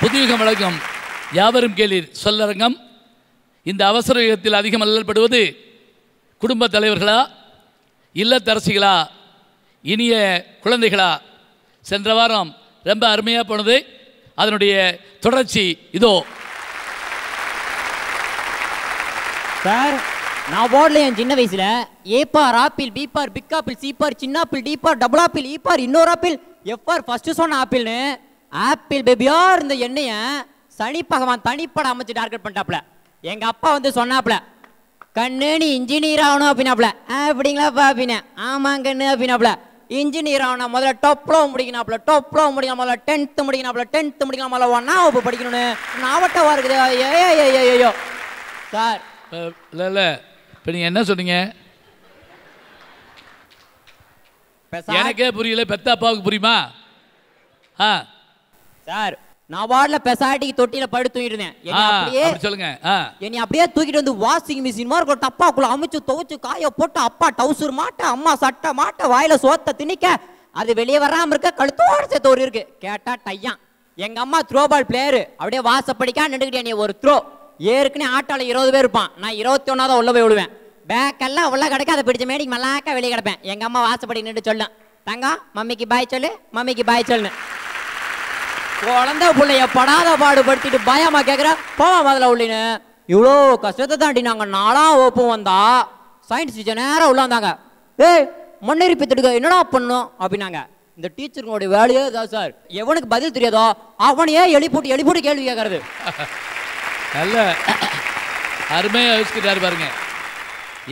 புதுயுகம் வழக்கம் யாவரும் கேளீர் சொல்லரங்கம். இந்த அவசர யுகத்தில் அதிகம் அல்லப்படுவது குடும்பத் தலைவர்களா, இல்லத்தரசிகளா, இனிய குழந்தைகளா? சென்ற வாரம் ரொம்ப அருமையாக போனது, அதனுடைய தொடர்ச்சி இதோ. சார், நான் போர்டில் என் சின்ன வயசில் A for apple, B for big apple, C for சின்ன apple, D for double apple, E for இன்னொரு ஆப்பிள், எஃப்ஆர் ஃபர்ஸ்ட்டு சொன்ன ஆப்பிள்னு ஆப்பிள் பேபியாக இருந்த எண்ணெய சனி பகவான் தனிப்பட அமைச்சு டார்கெட் பண்ணிட்டாப்புல. எங்கள் அப்பா வந்து சொன்னாப்புல, கண்ணு நீ இன்ஜினியர் ஆகணும் அப்படின்னாப்புல. அப்படிங்களாப்பா அப்படின்னா, ஆமாம் கண்ணு அப்படின்னாப்புல. இன்ஜினியர் ஆகினா முதல்ல டொப்ளோம் முடிக்கணாப்புல, டொப்ளோம் முடிக்கணும் முதல்ல டென்த்து முடிக்கணாப்புல, டென்த்து முடிக்கணும் முதல்ல ஒன்னா வகுப்பு படிக்கணும்னு நாவட்டவா இருக்குது. ஏயோ சார், இல்லை இப்போ நீங்கள் என்ன சொன்னீங்க எனக்கே புரியல, பெத்த அப்பாவுக்கு புரியுமா? ஆ சார், நான் வார்டில் பெசாட்டிக்கு தொட்டியில் படு தூங்கிருந்தேன். என்னை அப்படியே தூக்கிட்டு வந்து வாஷிங் மிஷின் மாதிரி ஒரு டப்பாக்குள்ள அமைச்சு துவைச்சு காய போட்டு, அப்பா டவுசர் மாட்ட, அம்மா சட்டை மாட்ட, வாயில சோத்த திணிக்க, அது வெளியே வராமல் இருக்க கழுத்தோட சேர்த்து ஒரு இருக்கு. கேட்டா டையான். எங்கள் அம்மா த்ரோ பால் பிளேயரு, அப்படியே வாசப்படிக்கா நின்றுக்கிட்டே என்னை ஒரு த்ரோ. ஏற்கனவே ஆட்டாவில் 20 பேர் இருப்பான், நான் 21ஆவது உள்ள போய் விடுவேன். பேக்கெல்லாம் உள்ள கிடைக்க, அதை பிடிச்ச மேடிக்கு மல்லாக்கா வெளியே கிடப்பேன். எங்கள் அம்மா வாசப்படி நின்று சொல்லும், தங்கம் மம்மிக்கு பாய் சொல்லு, மம்மிக்கு பாய் சொல்லு. குழந்த பிள்ளைய படாத பாடுபடுத்திட்டு பயமா கேட்குற போவா முதல்ல உள்ளின்னு. இவ்வளோ கஷ்டத்தை தாண்டி நாங்கள் 4ஆம் வகுப்பு வந்தா சயின்ஸ் டீச்சர் நேரம் உள்ள வந்தாங்க. ஏய் முன்னேறிப்பித்துட்டு என்னடா பண்ணும் அப்படின்னாங்க. இந்த டீச்சருங்களுடைய வேலையே தான் சார், எவனுக்கு பதில் தெரியாதோ அவனையே எலி போட்டு கேள்வி கேட்கறது. நல்ல அருமையாக யோசிக்கிட்டாரு பாருங்க.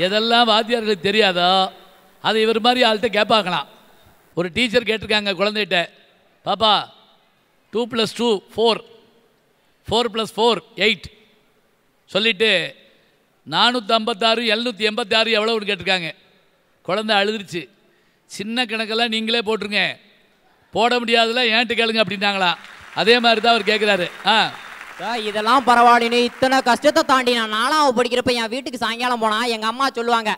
எதெல்லாம் வாத்தியார்களுக்கு தெரியாதோ அதை இவர் மாதிரி ஆள்கிட்ட கேட்பாங்களாம். ஒரு டீச்சர் கேட்டிருக்காங்க குழந்தைகிட்ட, பாப்பா 2 + 2 4, 4 + 4 8 சொல்லிட்டு 456 786 எவ்வளோன்னு கேட்டிருக்காங்க. குழந்தை அழுதுருச்சு. சின்ன கணக்கெல்லாம் நீங்களே போட்டுருங்க, போட முடியாதுல ஏன்ட்டு கேளுங்க அப்படின்னாங்களா. அதே மாதிரி தான் அவர் கேட்குறாரு. ஆ இதெல்லாம் பரவாயில்லைன்னு இத்தனை கஷ்டத்தை தாண்டி நான் 4ஆம் படிக்கிறப்ப என் வீட்டுக்கு சாயங்காலம் போனால் எங்கள் அம்மா சொல்லுவாங்க,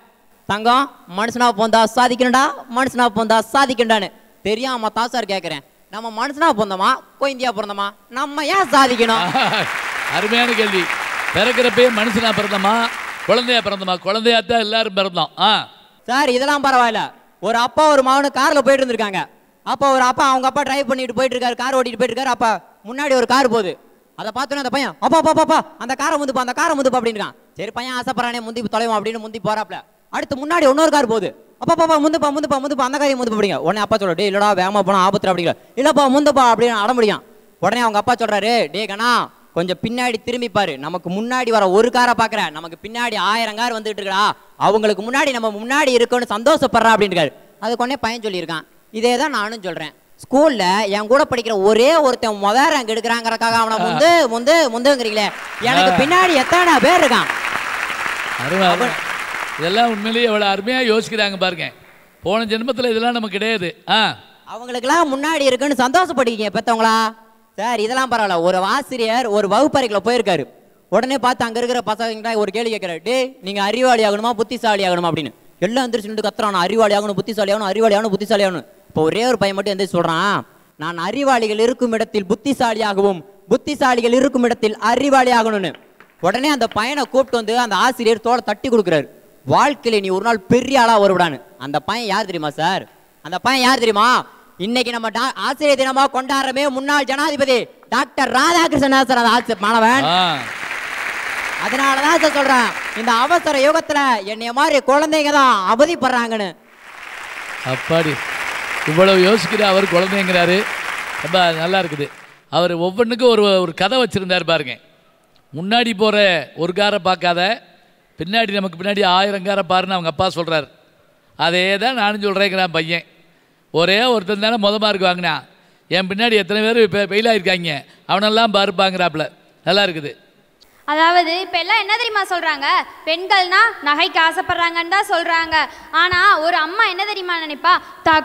தங்கம் மனுஷனா போந்தா சாதிக்கணும்டா, மனுஷனா போந்தா சாதிக்கணும்டான்னு. தெரியாம தான் சார் கேட்குறேன், நம்ம மனுஷனா பிறந்தோமா கோயிந்தியா பிறந்தோமா, நம்ம ஏன் சாதிக்கணும்? அருமையான கேள்வி. பிறக்கிறப்பே மனுஷனா பிறந்தோமா குழந்தையா பிறந்தோமா? குழந்தையாத்தான் எல்லாரும் பிறந்தோம். ஆ சார், இதெல்லாம் பரவாயில்ல. ஒரு அப்பா ஒரு மகனு காரில் போயிட்டு இருந்திருக்காங்க. அப்போ ஒரு அப்பா அவங்க அப்பா டிரைவ் பண்ணிட்டு போயிட்டு இருக்காரு, கார் ஓட்டிட்டு போயிட்டு இருக்காரு. அப்போ முன்னாடி ஒரு கார் போகுது, அதை பார்த்தோன்னே அந்த பையன் அப்பா அப்பா பாப்பா அந்த காரை முந்துப்பா, அந்த காரை முந்துப்பா அப்படின்றான். சரி பையன் ஆசைப்படறானே முந்தி தொலைவோம் அப்படின்னு முந்தி போறாப்ல. அடுத்து முன்னாடி இன்னொரு கார் போகுது, அப்பா பாப்பா முந்துப்பா முந்துப்பா முந்துப்பா அந்த காரியம் முந்துப்பா அப்படிங்க. உடனே அப்பா சொல்ற, டே இல்லடா வேமா போனா ஆபத்து அப்படிங்கிற. இல்லப்பா முந்துப்பா அப்படின்னு அட முடியும். உடனே அவங்க அப்பா சொல்றாரு, டே கண்ணா கொஞ்சம் பின்னாடி திரும்பி பாரு, நமக்கு முன்னாடி வர ஒரு காரை பாக்குற, நமக்கு பின்னாடி 1000 கார் வந்துட்டு இருக்கா, அவங்களுக்கு முன்னாடி நம்ம முன்னாடி இருக்கணும்னு சந்தோஷப்படுறா அப்படின்றாரு. அதுக்கு உடனே பையன் சொல்லியிருக்கான், இதே தான் நானும் சொல்றேன். ஸ்கூல்ல என் கூட படிக்கிற ஒரே ஒருத்தன் முதல் எடுக்கிறாங்கிறக்காக அவனை முந்து முந்து முந்துங்கிறீங்களே, எனக்கு பின்னாடி எத்தனை பேர் இருக்கான்? இதெல்லாம் உண்மையிலேயே எவ்வளோ அருமையாக யோசிக்கிறாங்க பாருங்க. போன ஜென்மத்தில் இதெல்லாம் நமக்கு கிடையாது. ஆ அவங்களுக்கெல்லாம் முன்னாடி இருக்குன்னு சந்தோஷப்படுவீங்க பெற்றவங்களா? சார் இதெல்லாம் பரவாயில்ல. ஒரு ஆசிரியர் ஒரு வகுப்பறைக்குள்ள போயிருக்காரு. உடனே பார்த்து அங்கே இருக்கிற பசங்கள்கிட்ட ஒரு கேள்வி கேட்குறாரு, டே நீங்கள் அறிவாளி ஆகணுமா புத்திசாலி ஆகணுமா அப்படின்னு. எல்லாம் எந்திரிச்சு நின்று கத்துறான், அறிவாளி ஆகணும் புத்திசாலி ஆகணும், அறிவாளி ஆகணும் புத்திசாலி ஆகணும். இப்போ ஒரே ஒரு பையன் மட்டும் எந்திரிச்சு சொல்கிறான், நான் அறிவாளிகள் இருக்கும் இடத்தில் புத்திசாலியாகவும் புத்திசாலிகள் இருக்கும் இடத்தில் அறிவாளி ஆகணும்னு. உடனே அந்த பையனை கூப்பிட்டு வந்து அந்த ஆசிரியர் தோலை தட்டி கொடுக்குறாரு, வாழ்க்கையில நீ ஒரு நாள் பெரிய ஆளா வருவிடான்னு. அந்த பையன் யார் தெரியுமா சார்? அந்த பையன் யார் தெரியுமா? இன்னைக்கு நம்ம ஆசிரியர் தினமா கொண்டாடுறமே முன்னாள் ஜனாதிபதி டாக்டர் ராதாகிருஷ்ணன் சார் அந்த ஆசிரியர் மாணவன். அதனாலதான் சார் சொல்றேன், இந்த அவசர யுகத்துல என்னைய மாதிரி குழந்தைங்க தான் அவதிப்படுறாங்கன்னு. அப்பாடி இவ்வளவு யோசிக்கிற அவர் குழந்தைங்கிறாரு, ரொம்ப நல்லா இருக்குது. அவர் ஒவ்வொன்றுக்கும் ஒரு ஒரு கதை வச்சிருந்தாரு பாருங்க. முன்னாடி போற ஒரு காரை பார்க்காத, பின்னாடி நமக்கு பின்னாடி 1000 காரை பாருன்னு அவங்க அப்பா சொல்கிறார். அதே தான் நானும் சொல்கிறேங்கிறான் பையன். ஒரே ஒருத்தன் தானே மொத மார்க்கு வாங்கினா, என் பின்னாடி எத்தனை பேர் இப்போ ஃபெயில் ஆகிருக்காங்க அவனெல்லாம் பார்ப்பாங்கிறாப்புல. நல்லா இருக்குது. அதாவது இப்போ எல்லாம் என்ன தெரியுமா சொல்கிறாங்க, பெண்கள்னா நகைக்கு ஆசைப்படுறாங்கன்னு தான் சொல்கிறாங்க. ஆனால் ஒரு அம்மா என்ன தெரியுமா நினைப்பா,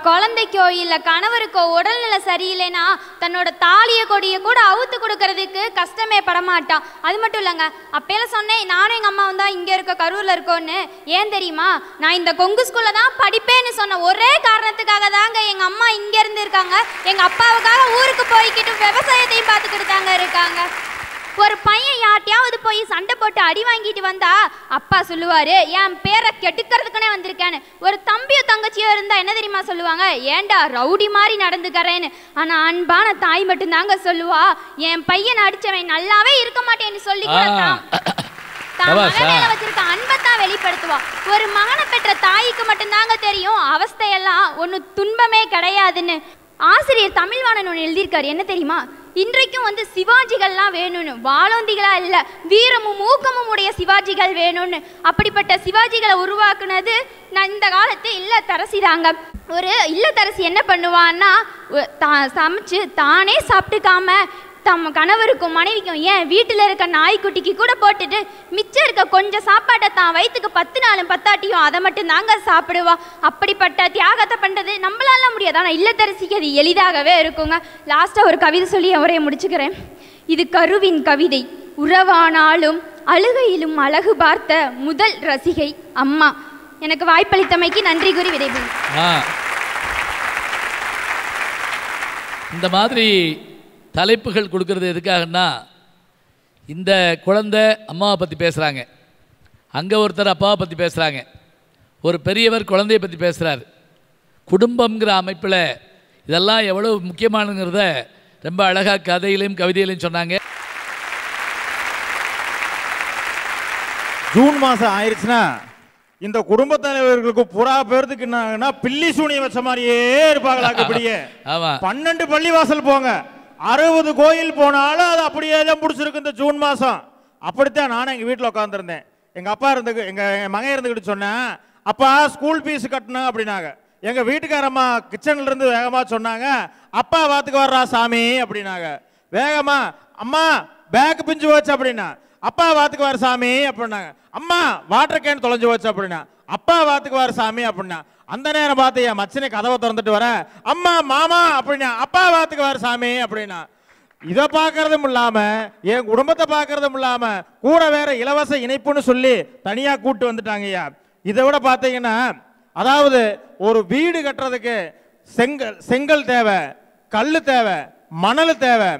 குழந்தைக்கோ இல்லை கணவருக்கோ உடல்நிலை சரியில்லைன்னா தன்னோட தாலியை கொடியை கூட அவுத்து கொடுக்கறதுக்கு கஷ்டமே படமாட்டான். அது மட்டும் இல்லைங்க, அப்போலாம் சொன்னேன் நானும் எங்கள் அம்மாவும் தான் இங்கே இருக்கோம், கரூரில் இருக்கோன்னு. ஏன் தெரியுமா, நான் இந்த கொங்கு ஸ்கூலில் தான் படிப்பேன்னு சொன்ன ஒரே காரணத்துக்காக தாங்க எங்கள் அம்மா இங்கேருந்து இருக்காங்க, எங்கள் அப்பாவுக்காக ஊருக்கு போய்கிட்டு விவசாயத்தையும் பார்த்துக்கிட்டு தாங்க இருக்காங்க. ஒரு பையன் யார்ட்டையாவது போய் சண்டை போட்டு அடி வாங்கிட்டு வந்தா அப்பா சொல்லுவாரு, என் பேரை கெடுக்கிறதுக்குனே வந்திருக்கேன்னு. ஒரு தம்பியோ தங்கச்சியோ இருந்தா என்ன தெரியுமா சொல்லுவாங்க, ஏண்டா ரவுடி மாதிரி நடந்துக்கிறேன்னு. ஆனா அன்பான தாய் மட்டும்தாங்க சொல்லுவா, என் பையன் அடிச்சவன் நல்லாவே இருக்க மாட்டேன்னு சொல்லி வச்சிருக்க அன்பத்தான் வெளிப்படுத்துவா. ஒரு மகனை பெற்ற தாய்க்கு மட்டும்தாங்க தெரியும் அவஸ்தையெல்லாம் ஒன்னும் துன்பமே கிடையாதுன்னு. ஆசிரியர் தமிழ்வாணன் ஒன்று எழுதியிருக்காரு, என்ன தெரியுமா, இன்றைக்கும் வந்து சிவாஜிகள்லாம் வேணும்னு, வாழோந்திகளா இல்லை வீரமும் ஊக்கமும் உடைய சிவாஜிகள் வேணும்னு. அப்படிப்பட்ட சிவாஜிகளை உருவாக்குனது இந்த காலத்து இல்லத்தரசி தாங்க. ஒரு இல்லத்தரசி என்ன பண்ணுவான்னா, சமைச்சு தானே சாப்பிட்டுக்காம தம் கணவருக்கும் மனைவிக்கும், ஏன் வீட்டில் இருக்க நாய்க்குட்டிக்கு கூட போட்டுட்டு மிச்சம் இருக்க கொஞ்சம் சாப்பாட்டை தான் வயிற்றுக்கு 10 நாளும் 10 ஆட்டியும் அதை மட்டும் தாங்க சாப்பிடுவா. அப்படிப்பட்ட தியாகத்தை பண்ணுறது நம்மளால முடியாது, ஆனால் இல்லத்தரசிக்கு அது எளிதாகவே இருக்குங்க. லாஸ்ட்டாக ஒரு கவிதை சொல்லி அவரே முடிச்சுக்கிறேன். இது கருவின் கவிதை. உறவானாலும் அழுகையிலும் அழகு பார்த்த முதல் ரசிகை அம்மா. எனக்கு வாய்ப்பளித்தமைக்கு நன்றி கூறி விடைபெறுகிறேன். இந்த மாதிரி தலைப்புகள் கொடுக்கறது எதுக்காகன்னா, இந்த குழந்தை அம்மாவை பற்றி பேசுகிறாங்க, அங்கே ஒருத்தர் அப்பாவை பற்றி பேசுகிறாங்க, ஒரு பெரியவர் குழந்தையை பற்றி பேசுகிறார். குடும்பங்கிற அமைப்பில் இதெல்லாம் எவ்வளோ முக்கியமானங்கிறத ரொம்ப அழகாக கதையிலையும் கவிதையிலையும் சொன்னாங்க. ஜூன் மாதம் ஆயிடுச்சுன்னா இந்த குடும்பத் தலைவர்களுக்கு புறா பேர்த்துக்கு என்னன்னா பில்லி சூனிய வச்ச மாதிரியே இருப்பாங்களாக்கப்படியே. ஆமாம், 12 பள்ளிவாசல் போங்க, 60 கோயில் போனாலும் அது அப்படியே தான் பிடிச்சிருக்கு இந்த ஜூன் மாதம். அப்படித்தான் நானும் எங்கள் வீட்டில் உட்காந்துருந்தேன். எங்கள் அப்பா இருந்து எங்கள் மகன் இருந்துக்கிட்டு சொன்னேன், அப்பா ஸ்கூல் ஃபீஸ் கட்டணும் அப்படின்னாங்க. எங்கள் வீட்டுக்காரம்மா கிச்சன்லேருந்து வேகமாக சொன்னாங்க, அப்பா வாத்துக்கு வர்றா சாமி அப்படின்னாங்க. வேகமாக அம்மா பேக் பிஞ்சு போச்சு அப்படின்னா, அப்பா வாத்துக்கு வர சாமி அப்படின்னாங்க. அம்மா வாட்டர் கேன் தொலைஞ்சு போச்சு அப்படின்னா, அப்பா வாத்துக்கு வர சாமி அப்படின்னா. அந்த நேரம் பார்த்து என் மச்சனை கதவை திறந்துட்டு வரேன், அம்மா மாமா அப்படின்னா, அப்பா வாத்துக்கு வர சாமி அப்படின்னா. இதை பார்க்கறதும் இல்லாமல் என் குடும்பத்தை பார்க்கறதும் இல்லாமல் கூட வேற இலவச இணைப்புன்னு சொல்லி தனியாக கூப்பிட்டு வந்துட்டாங்க ஐயா. இதை விட பார்த்தீங்கன்னா, அதாவது ஒரு வீடு கட்டுறதுக்கு செங்கல் தேவை, கல் தேவை, மணல் தேவை,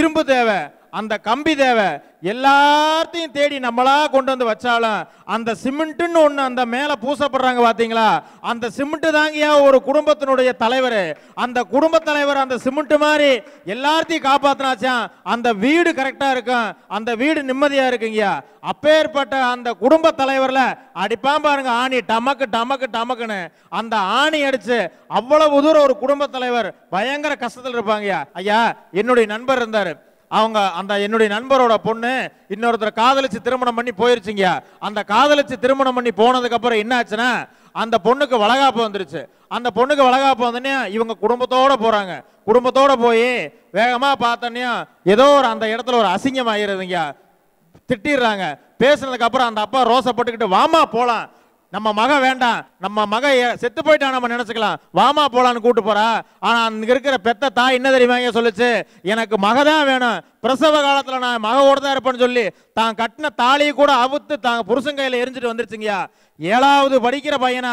இரும்பு தேவை, அந்த கம்பி தேவை, எல்லாத்தையும் தேடி நம்மளா கொண்டு வந்து வச்சாலும் அந்த சிமெண்ட்டுன்னு ஒன்று அந்த மேலே பூசப்படுறாங்க பார்த்தீங்களா, அந்த சிமெண்ட்டு தாங்கியா ஒரு குடும்பத்தினுடைய தலைவர். அந்த குடும்பத் தலைவர் அந்த சிமெண்ட்டு மாதிரி எல்லாத்தையும் காப்பாற்றினாச்சான், அந்த வீடு கரெக்டாக இருக்கும், அந்த வீடு நிம்மதியாக இருக்குங்கய்யா. அப்பேற்பட்ட அந்த குடும்பத் தலைவரில் அடிப்பான் பாருங்க ஆணி, டமக்கு டமக்கு டமக்குன்னு அந்த ஆணி அடித்து அவ்வளவு தூரம் ஒரு குடும்பத் தலைவர் பயங்கர கஷ்டத்தில் இருப்பாங்கய்யா. ஐயா என்னுடைய நண்பர் இருந்தார், அவங்க அந்த என்னுடைய நண்பரோட பொண்ணு இன்னொருத்தர் காதலிச்சு திருமணம் பண்ணி போயிருச்சுங்கயா. அந்த காதலிச்சு திருமணம் பண்ணி போனதுக்கப்புறம் என்ன ஆச்சுன்னா, அந்த பொண்ணுக்கு வளகாப்பு வந்துருச்சு. அந்த பொண்ணுக்கு வளகாப்பு வந்தோடனே இவங்க குடும்பத்தோடு போகிறாங்க. குடும்பத்தோடு போய் வேகமாக பார்த்தோன்னே ஏதோ ஒரு அந்த இடத்துல ஒரு அசிங்கம் ஆகிடுதுங்கயா, திட்டிடுறாங்க. பேசுனதுக்கப்புறம் அந்த அப்பா ரோசப்பட்டுக்கிட்டு, வாமா போகலாம், நம்ம மகன் வேண்டாம், நம்ம மகன் செத்து போயிட்டா நம்ம நினச்சிக்கலாம், வாமா போகலான்னு கூப்பிட்டு போகிறா. ஆனால் அங்கே இருக்கிற பெத்த தாய் என்ன தெரியுமாங்க சொல்லிச்சு, எனக்கு மக தான் வேணும், பிரசவ காலத்தில் நான் மகவோடு தான் இருப்பேன்னு சொல்லி தான் கட்டின தாலியை கூட அவுத்து தாங்க புருஷன் கையில் எரிஞ்சிட்டு வந்துருச்சுங்கயா. 7வது படிக்கிற பையனை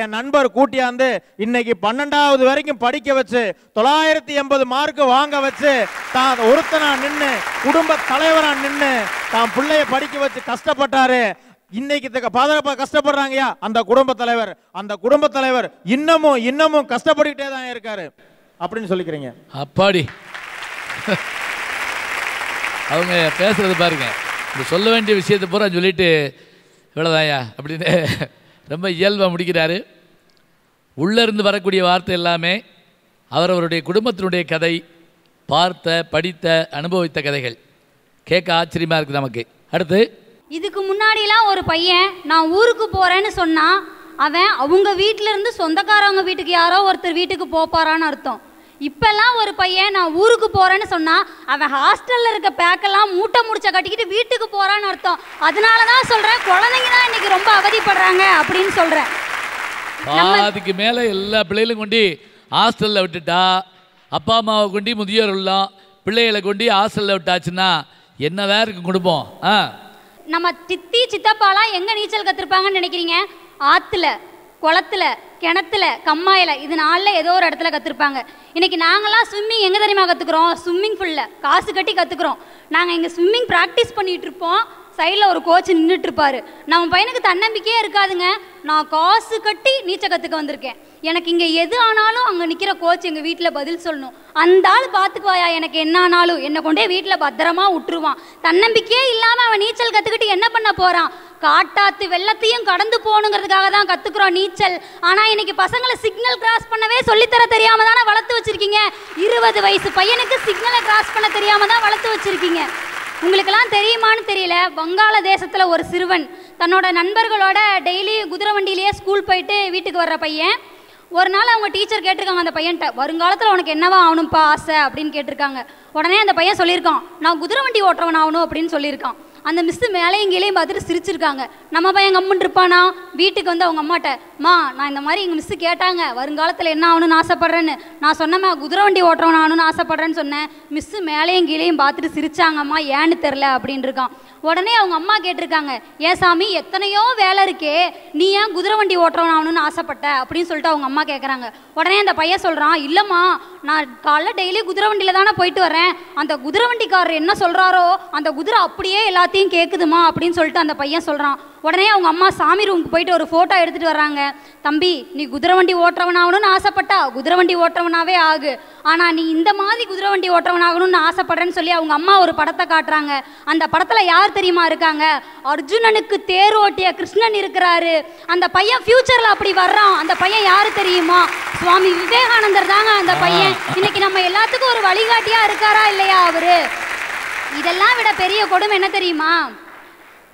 என் நண்பர் கூட்டியாந்து இன்னைக்கு 12வது வரைக்கும் படிக்க வச்சு 980 மார்க்கு வாங்க வச்சு தான் ஒருத்தனா நின்று குடும்ப தலைவராக நின்று தான் பிள்ளைய படிக்க வச்சு கஷ்டப்பட்டாரு. இன்னைக்கு பாதுகாப்பா கஷ்டப்படுறாங்கயா அந்த குடும்பத் தலைவர். அந்த குடும்பத் தலைவர் இன்னமும் கஷ்டப்பட்டுக்கிட்டே தான் இருக்காரு அப்படின்னு சொல்லிக்கிறீங்க. அப்பாடி, அவங்க பேசுறது பாருங்க, சொல்ல வேண்டிய விஷயத்தை பூரா சொல்லிட்டு இவ்வளோதாயா அப்படின்னு ரொம்ப இயல்பாக முடிக்கிறாரு. உள்ளேருந்து வரக்கூடிய வார்த்தை எல்லாமே அவரவருடைய குடும்பத்தினுடைய கதை, பார்த்த படித்த அனுபவித்த கதைகள். கேட்க ஆச்சரியமாக இருக்குது நமக்கு. அடுத்து, இதுக்கு முன்னாடிலாம் ஒரு பையன் நான் ஊருக்கு போகிறேன்னு சொன்னால் அவன் அவங்க வீட்டிலேருந்து சொந்தக்காரவங்க வீட்டுக்கு யாரோ ஒருத்தர் வீட்டுக்கு போப்பாரான்னு அர்த்தம். இப்பெல்லாம் ஒரு பையன் நான் ஊருக்கு போறேன்னு சொன்னா அவன் ஹாஸ்டல்ல இருக்க பேக்கெல்லாம் மூட்டை முடிச்ச கட்டிக்கிட்டு வீட்டுக்கு போறான்னு அர்த்தம். அதனாலதான் சொல்றேன் குழந்தைங்க தான் இன்னைக்கு ரொம்ப அவதிப்படுறாங்க அப்படின்னு சொல்றேன். அதுக்கு மேல எல்லா பிள்ளைகளும் கொண்டு ஹாஸ்டல்ல விட்டுட்டா, அப்பா அம்மாவை கொண்டு முதியோர் உள்ளம், பிள்ளைகளை கொண்டு ஹாஸ்டல்ல விட்டாச்சுன்னா என்னதான் இருக்கு குடும்பம். நம்ம சித்தி சித்தப்பாலாம் எங்க நீச்சல் கத்துருப்பாங்கன்னு நினைக்கிறீங்க? ஆத்துல, குளத்துல, கிணத்துல, கம்மாயில, இது நாள்ல ஏதோ ஒரு இடத்துல கத்துருப்பாங்க. இன்னைக்கு நாங்களாம் ஸ்விம்மிங் எங்க தெரியுமா கத்துக்கிறோம்? ஸ்விம்மிங் ஃபுல்ல காசு கட்டி கத்துக்கிறோம். நாங்க இங்க ஸ்விம்மிங் பிராக்டிஸ் பண்ணிட்டு இருப்போம், சைட்ல ஒரு கோச் நின்றுட்டு இருப்பாரு. நம்ம பையனுக்கு தன்னம்பிக்கையே இருக்காதுங்க, நான் காசு கட்டி நீச்சல் கத்துக்க வந்திருக்கேன், எனக்கு இங்க எது ஆனாலும் அங்க நிக்கிற கோச் எங்க வீட்டுல பதில் சொல்லணும், அந்த ஆள் பாத்துக்குவாயா, எனக்கு என்ன ஆனாலும் என்னை கொண்டே வீட்டுல பத்திரமா விட்டுருவான். தன்னம்பிக்கையே இல்லாம அவன் நீச்சல் கத்துக்கிட்டு என்ன பண்ண போறான்? காட்டாத்து வெள்ளத்தையும் கடந்து போகணுங்கிறதுக்காக தான் கத்துக்கிறோம் நீச்சல். ஆனா இன்னைக்கு பசங்களை சிக்னல் கிராஸ் பண்ணவே சொல்லித்தர தெரியாம தானே வளர்த்து வச்சிருக்கீங்க. 20 வயசு பையனுக்கு சிக்னலை கிராஸ் பண்ண தெரியாம தான் வளர்த்து வச்சிருக்கீங்க. உங்களுக்கெல்லாம் தெரியுமான்னு தெரியல, வங்காளதேசத்தில் ஒரு சிறுவன் தன்னோட நண்பர்களோட டெய்லி குதிரை வண்டியிலேயே ஸ்கூல் போயிட்டு வீட்டுக்கு வர்ற பையன். ஒரு நாள் அவங்க டீச்சர் கேட்டிருக்காங்க அந்த பையன்கிட்ட, வருங்காலத்தில் உனக்கு என்னவா ஆகணும்ப்பா ஆசை அப்படின்னு கேட்டிருக்காங்க. உடனே அந்த பையன் சொல்லியிருக்கான், நான் குதிரை வண்டி ஓட்டுறவன் ஆகணும் அப்படின்னு சொல்லியிருக்கான். அந்த மிஸ்ஸு மேலையும் கீழையும் பார்த்துட்டு சிரிச்சிருக்காங்க. நம்ம பையன் கம்முன்னு இருப்பானா? வீட்டுக்கு வந்து அவங்க அம்மாட்ட, மா நான் இந்த மாதிரி எங்கள் மிஸ்ஸு கேட்டாங்க வருங்காலத்தில் என்ன ஆகணும்னு ஆசைப்பட்றேன்னு, நான் சொன்னேம்மா குதிரை வண்டி ஓட்டுறவன் ஆகணும்னு ஆசைப்பட்றேன்னு சொன்னேன். மிஸ்ஸு மேலையும் கீழையும் பார்த்துட்டு சிரிச்சாங்கம்மா, ஏன்னு தெரில அப்படின்னு இருக்கான். உடனே அவங்க அம்மா கேட்டிருக்காங்க, ஏன் சாமி எத்தனையோ வேலை இருக்கே, நீ ஏன் குதிரை வண்டி ஓட்டுறவன் ஆகணும்னு ஆசைப்பட்ட அப்படின்னு சொல்லிட்டு அவங்க அம்மா கேட்குறாங்க. உடனே அந்த பையன் சொல்கிறான், இல்லைம்மா நான் காலைல டெய்லி குதிரை வண்டியில் தானே போயிட்டு வரேன், அந்த குதிரை வண்டிக்காரர் என்ன சொல்கிறாரோ அந்த குதிரை அப்படியே எல்லாத்தையும் கேட்குதுமா அப்படின்னு சொல்லிட்டு அந்த பையன் சொல்கிறான். உடனே அவங்க அம்மா சாமி ரூமுக்கு போயிட்டு ஒரு ஃபோட்டோ எடுத்துகிட்டு வர்றாங்க. தம்பி நீ குதிரை வண்டி ஓட்டுறவனாகணும்னு ஆசைப்பட்டா குதிரை வண்டி ஓட்டுறவனாகவே ஆகு, ஆனால் நீ இந்த மாதிரி குதிரை வண்டி ஓட்டுறவனாகணும்னு ஆசைப்பட்றேன்னு சொல்லி அவங்க அம்மா ஒரு படத்தை காட்டுறாங்க. அந்த படத்தில் யார் தெரியுமா இருக்காங்க? அர்ஜுனனுக்கு தேரோட்டிய கிருஷ்ணன் இருக்கிறாரு. அந்த பையன் ஃபியூச்சரில் அப்படி வர்றான். அந்த பையன் யாரு தெரியுமா? சுவாமி விவேகானந்தர் தாங்க அந்த பையன். இன்னைக்கு நம்ம எல்லாத்துக்கும் ஒரு வழிகாட்டியாக இருக்காரா இல்லையா அவரு? இதெல்லாம் விட பெரிய கொடுமை என்ன தெரியுமா?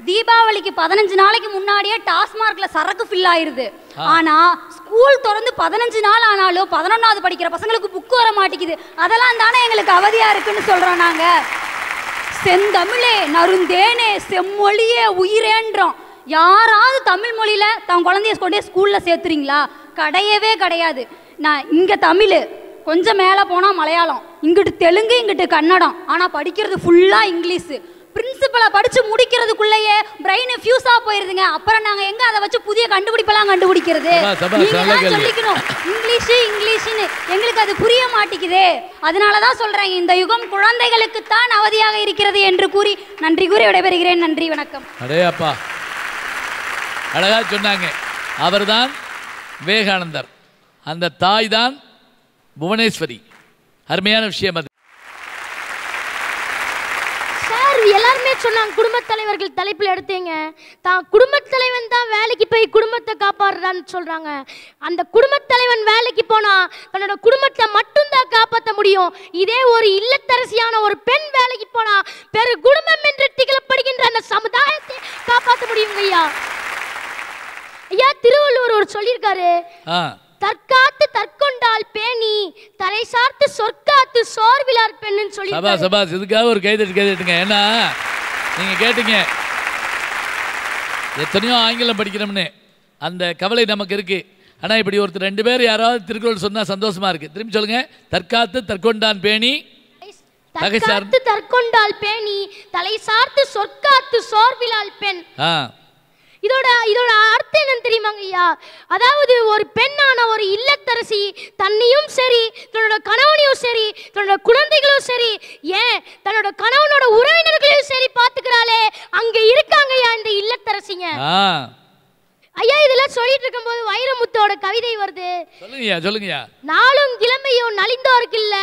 தீபாவளிக்கு 15 நாளைக்கு முன்னாடியே டாஸ்மார்க்ல சரக்கு ஃபில் ஆயிருது. ஆனா ஸ்கூல் திறந்து 15 நாள் ஆனாலும் 11ஆவது படிக்கிற பசங்களுக்கு புக்கு வர மாட்டேங்குது. அதெல்லாம் தானே எங்களுக்கு அவதியா இருக்குன்னு சொல்றோம் நாங்க. செந்தமிழே நறுந்தேனே செம்மொழியே உயிரேன்றோம். யாராவது தமிழ் மொழியில தன் குழந்தைய கொண்டே ஸ்கூல்ல சேர்த்துறீங்களா? கிடையவே கிடையாது. நான் இங்க தமிழ், கொஞ்சம் மேலே போனால் மலையாளம், இங்கிட்டு தெலுங்கு, இங்கிட்டு கன்னடம், ஆனால் படிக்கிறது ஃபுல்லாக இங்கிலீஷு. பிரின்சிபலை படித்து முடிக்கிறதுக்குள்ளேயே பிரெயின் ஃபியூஸாக போயிருதுங்க. அப்புறம் நாங்கள் எங்கே அதை வச்சு புதிய கண்டுபிடிப்பெல்லாம் கண்டுபிடிக்கிறது? நீங்கள்தான் சொல்லிக்கணும் இங்கிலீஷு இங்கிலீஷுன்னு. எங்களுக்கு அது புரிய மாட்டேங்குதே. அதனால தான் சொல்கிறேன், இந்த யுகம் குழந்தைகளுக்குத்தான் அவதியாக இருக்கிறது என்று கூறி நன்றி கூறி விடைபெறுகிறேன். நன்றி, வணக்கம். அடையப்பா அழகா சொன்னாங்க. அவர் தான் விவேகானந்தர், அந்த தாய் தான் புவனேஸ்வரி. அருமையான விஷயம் அது. சார் எல்லாருமே சொன்னாங்க குடும்பத் தலைவர்கள் தலைப்பில் எடுத்தீங்க தான், குடும்பத் தலைவன் தான் வேலைக்கு போய் குடும்பத்தை காப்பாடுறான்னு சொல்றாங்க. அந்த குடும்பத் தலைவன் வேலைக்கு போனா தன்னோட குடும்பத்தை மட்டும்தான் காப்பாற்ற முடியும். இதே ஒரு இல்லத்தரசியான ஒரு பெண் வேலைக்கு போனா பெரு குடும்பம் என்று திகழப்படுகின்ற அந்த சமுதாயத்தை காப்பாற்ற முடியும். ஐயா ஐயா திருவள்ளுவர் ஒரு சொல்லியிருக்காரு, தற்காத்து தற்கொண்டால் பேணி தலை சார்த்து சொற்காத்து சோர்விலார் பெண்ணுன்னு சொல்லி. சபாஸ் சபாஸ், இதுக்காக ஒரு கைதட்டுங்க. ஏன்னா நீங்கள் கேட்டீங்க எத்தனையோ ஆங்கிலம் படிக்கிறோம்னு, அந்த கவலை நமக்கு இருக்குது. ஆனால் இப்படி ஒருத்தர் 2 பேர் யாராவது திருக்குறள் சொன்னால் சந்தோஷமாக இருக்குது. திரும்பி சொல்லுங்கள். தற்காத்து தற்கொண்டான் பேணி தற்காத்து தற்கொண்டால் பேணி தலை சார்த்து சொற்காத்து சோர்விலால் பெண். இதோட அர்த்தம் என்னன்னு தெரியுமாங்க ஐயா? அதாவது ஒரு பெண்ணான ஒரு இல்லத்தரசி தன்னையும் சரி, தன்னோட கணவனையும் சரி, தன்னோட குழந்தைகளும் சரி, ஏன் தன்னோட கணவனோட உறவினர்களையும் சரி பாத்துக்கிறாளே, அங்க இருக்காங்க ஐயா இந்த இல்லத்தரசிங்க. ஐயா இதெல்லாம் சொல்லிட்டு இருக்கும் போது வைரமுத்தோட கவிதை வருது. சொல்லுங்கய்யா சொல்லுங்கய்யா. நாளும் கிழமையும் நலிந்தோருக்கு இல்ல,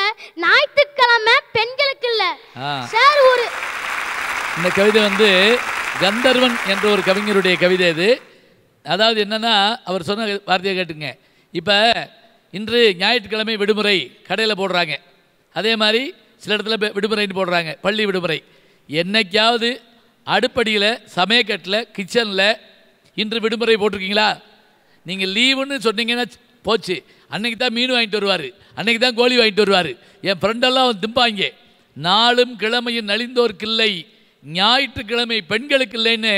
ஞாயிற்றுக்கிழமை பெண்களுக்கு இல்ல. சார் ஒரு இந்த கவிதை வந்து கந்தர்வன் என்ற ஒரு கவிஞருடைய கவிதை இது. அதாவது என்னென்னா அவர் சொன்ன வார்த்தையை கேட்டுங்க. இப்போ இன்று ஞாயிற்றுக்கிழமை விடுமுறை கடையில் போடுறாங்க, அதே மாதிரி சில இடத்துல விடுமுறைன்னு போடுறாங்க, பள்ளி விடுமுறை. என்னைக்காவது அடுப்படியில் சமயக்கட்டில் கிச்சனில் இன்று விடுமுறை போட்டிருக்கீங்களா? நீங்கள் லீவுன்னு சொன்னீங்கன்னா போச்சு. அன்றைக்கி தான் மீன் வாங்கிட்டு வருவார், அன்றைக்கி தான் கோழி வாங்கிட்டு வருவார். என் ஃப்ரெண்டெல்லாம் அவன் திம்பாங்க. நாளும் கிழமையும் நலிந்தோர்க்கில்லை, ஞாயிற்றுக்கிழமை பெண்களுக்கு இல்லைன்னு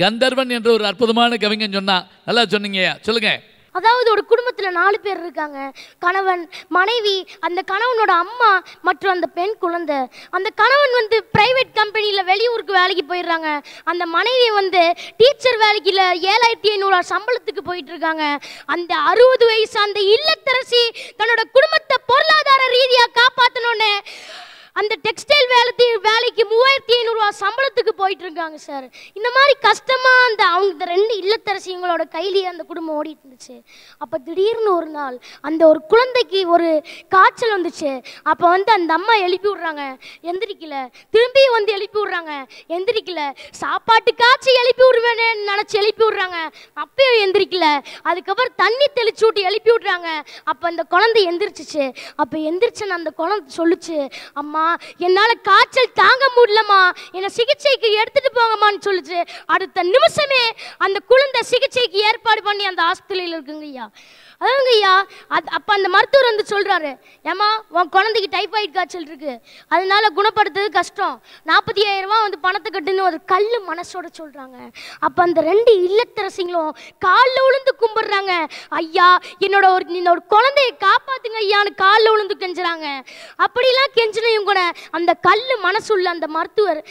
கந்தர்வன் என்ற ஒரு அற்புதமான கவிஞன் சொன்னான். நல்லா சொன்னீங்கய்யா, சொல்லுங்கள். அதாவது ஒரு குடும்பத்தில் 4 பேர் இருக்காங்க, கணவன், மனைவி, அந்த கணவனோட அம்மா மற்றும் அந்த பெண் குழந்தை. அந்த கணவன் வந்து பிரைவேட் கம்பெனியில் வெளியூருக்கு வேலைக்கு போயிடுறாங்க. அந்த மனைவி வந்து டீச்சர் வேலைக்கில் 7500 சம்பளத்துக்கு போயிட்டு இருக்காங்க. அந்த 60 வயசு அந்த இல்லத்தரசி தன்னோட குடும்பத்தை பொருளாதார ரீதியாக காப்பாற்றணும்னு அந்த டெக்ஸ்டைல் வேலைக்கு 3500 சம்பளத்துக்கு போயிட்டு இருக்காங்க சார். இந்த மாதிரி கஷ்டமா அந்த அவங்க 2 இல்லத்தரசிங்களோட கையிலேயே அந்த குடும்பம் ஓடிட்டு இருந்துச்சு. அப்போ திடீர்னு ஒரு நாள் அந்த ஒரு குழந்தைக்கு ஒரு காய்ச்சல் வந்துச்சு. அப்போ வந்து அந்த அம்மா எழுப்பி விடுறாங்க, எந்திரிக்கல. திரும்பி வந்து எழுப்பி விடுறாங்க, எந்திரிக்கல. சாப்பாட்டுக்காச்சும் எழுப்பி விடுவேன்னு நினச்சி எழுப்பி விடுறாங்க, அப்பயும் எந்திரிக்கல. அதுக்கப்புறம் தண்ணி தெளிச்சு விட்டு எழுப்பி விடுறாங்க, அப்போ அந்த குழந்தை எந்திரிச்சிச்சு. அப்போ எந்திரிச்சேன்னு அந்த குழந்தை சொல்லுச்சு, அம்மா என்னால காய்ச்சல் தாங்க முடியலமா, என்ன சிகிச்சைக்கு எடுத்துட்டு போங்கம்மான்னு சொல்லுச்சு. அடுத்த நிமிஷமே அந்த குழந்தை சிகிச்சைக்கு ஏற்பாடு பண்ணி அந்த ஆஸ்பத்திரியில் இருக்குங்கய்யா. அதாங்கய்யா, அது அப்போ அந்த மருத்துவர் வந்து சொல்கிறாரு, ஏமா உன் குழந்தைக்கு டைஃபாய்டு காய்ச்சல் இருக்குது, அதனால குணப்படுத்துறது கஷ்டம், 45,000 ரூபா வந்து பணத்தை கட்டுன்னு ஒரு கல் மனசோட சொல்கிறாங்க. அப்போ அந்த 2 இல்லத்தரசிங்களும் காலில் விழுந்து கும்பிட்றாங்க, ஐயா என்னோட ஒரு குழந்தையை காப்பாற்றுங்க ஐயான்னு காலில் விழுந்து கெஞ்சுறாங்க. அப்படிலாம் கெஞ்சினையும் கூட அந்த கல் மனசுள்ள அந்த மருத்துவர்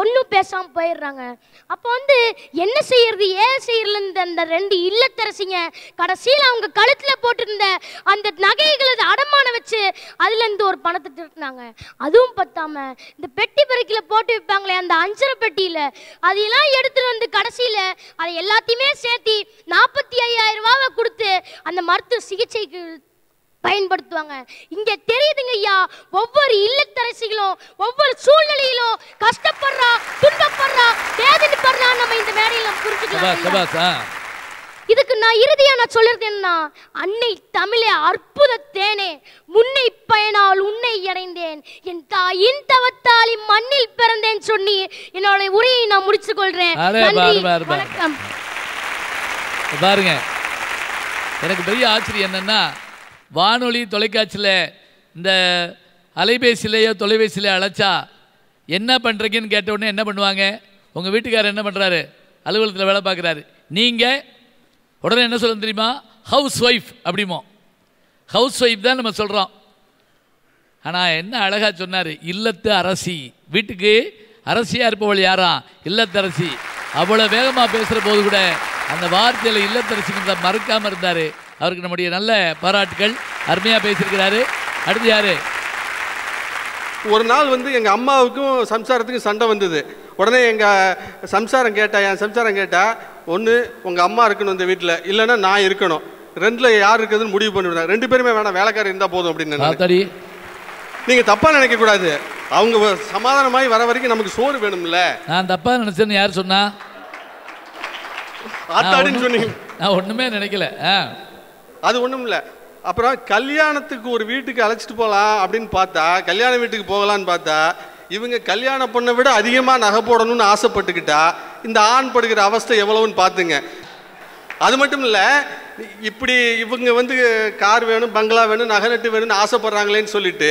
ஒன்றும் பேசாமல் போயிடுறாங்க. அப்போ வந்து என்ன செய்யறது ஏன் செய்யறதுன்னு அந்த 2 இல்லத்தரசிங்க கடைசியில் அவங்க கழு போட்டிருந்த அந்த நகைகளை அடமான வச்சு அதுல இருந்து ஒரு பணத்தை திருட்டினாங்க. அதுவும் பத்தாம இந்த பெட்டி பெருக்கில போட்டு வைப்பாங்களே அந்த 5.5 பெட்டியில அதெல்லாம் எடுத்துட்டு வந்து கடைசியில அதை எல்லாத்தையுமே சேர்த்து 45,000 ரூபாவை கொடுத்து அந்த மருத்துவ சிகிச்சைக்கு பயன்படுத்துவாங்க. இங்க தெரியுதுங்க ஐயா, ஒவ்வொரு இல்லத்தரசிகளும் ஒவ்வொரு சூழ்நிலையிலும் கஷ்டப்படுறா, துன்பப்படுறா, வேதனைப்படுறா. நம்ம இந்த மேடையில புரிஞ்சுக்கலாம். இதுக்கு நான் இறுதியாக நான் சொல்கிறது என்னன்னா, அன்னை தமிழே அற்புத தேனே முன்னை பயனால் உன்னை அடைந்தேன், என் தாயின் தவத்தாலி மண்ணில் பிறந்தேன் சொன்னி என்னோட உரையை நான் முடிச்சு கொள்றேன். வணக்கம். பாருங்க, எனக்கு பெரிய ஆச்சரியம் என்னன்னா, வானொலி தொலைக்காட்சியில் இந்த அலைபேசியிலேயோ தொலைபேசியிலே அழைச்சா என்ன பண்ணுறீங்கன்னு கேட்ட உடனே என்ன பண்ணுவாங்க, உங்கள் வீட்டுக்காரர் என்ன பண்ணுறாரு, அலுவலகத்தில் வேலை பார்க்குறாரு, நீங்கள் உடனே என்ன சொல்ல தெரியுமா, ஹவுஸ் ஒய்ஃப் அப்படிமோ. ஹவுஸ் ஒய்ஃப் தான் நம்ம சொல்கிறோம். ஆனால் என்ன அழகாக சொன்னார், இல்லத்து அரசி, வீட்டுக்கு அரசியாக இருப்பவள் யாரா, இல்லத்தரசி. அவ்வளோ வேகமாக பேசுகிற போது கூட அந்த வார்த்தையில் இல்லத்தரசிங்கிறத மறக்காமல் இருந்தார். அவருக்கு நம்முடைய நல்ல பாராட்டுகள். அருமையாக பேசியிருக்கிறாரு. அடுத்து யார், ஒரு நாள் வந்து எங்கள் அம்மாவுக்கும் சம்சாரத்துக்கும் சண்டை வந்தது. உடனே எங்கள் சம்சாரம் கேட்டால், என் சம்சாரம் கேட்டால், 1 உங்கள் அம்மா இருக்கணும் இந்த வீட்டில், இல்லைன்னா நான் இருக்கணும், 2ல் யார் இருக்குதுன்னு முடிவு பண்ணிவிடுவேன், 2 பேருமே வேணாம், வேலைக்காரர் இருந்தால் போதும் அப்படின்னு. நீங்கள் தப்பாக நினைக்கக்கூடாது, அவங்க சமாதானமாகி வர வரைக்கும் நமக்கு சோறு வேணும்ல. நான் தப்பாக நினச்சேன்னு யார் சொன்னா, ஆத்தாடின்னு சொன்னீங்க. நான் ஒன்றுமே நினைக்கல. அது ஒன்றும் இல்லை. அப்புறம் கல்யாணத்துக்கு ஒரு வீட்டுக்கு அழைச்சிட்டு போகலாம் அப்படின்னு பார்த்தா, கல்யாண வீட்டுக்கு போகலான்னு பார்த்தா, இவங்க கல்யாணம் பொண்ணை விட அதிகமாக நகை போடணும்னு ஆசைப்பட்டுக்கிட்டா இந்த ஆண் படுகிற அவஸ்தை எவ்வளவுன்னு பார்த்துங்க. அது மட்டும் இல்லை, இப்படி இவங்க வந்து கார் வேணும், பங்களா வேணும், நகை நட்டு வேணும்னு ஆசைப்படுறாங்களேன்னு சொல்லிட்டு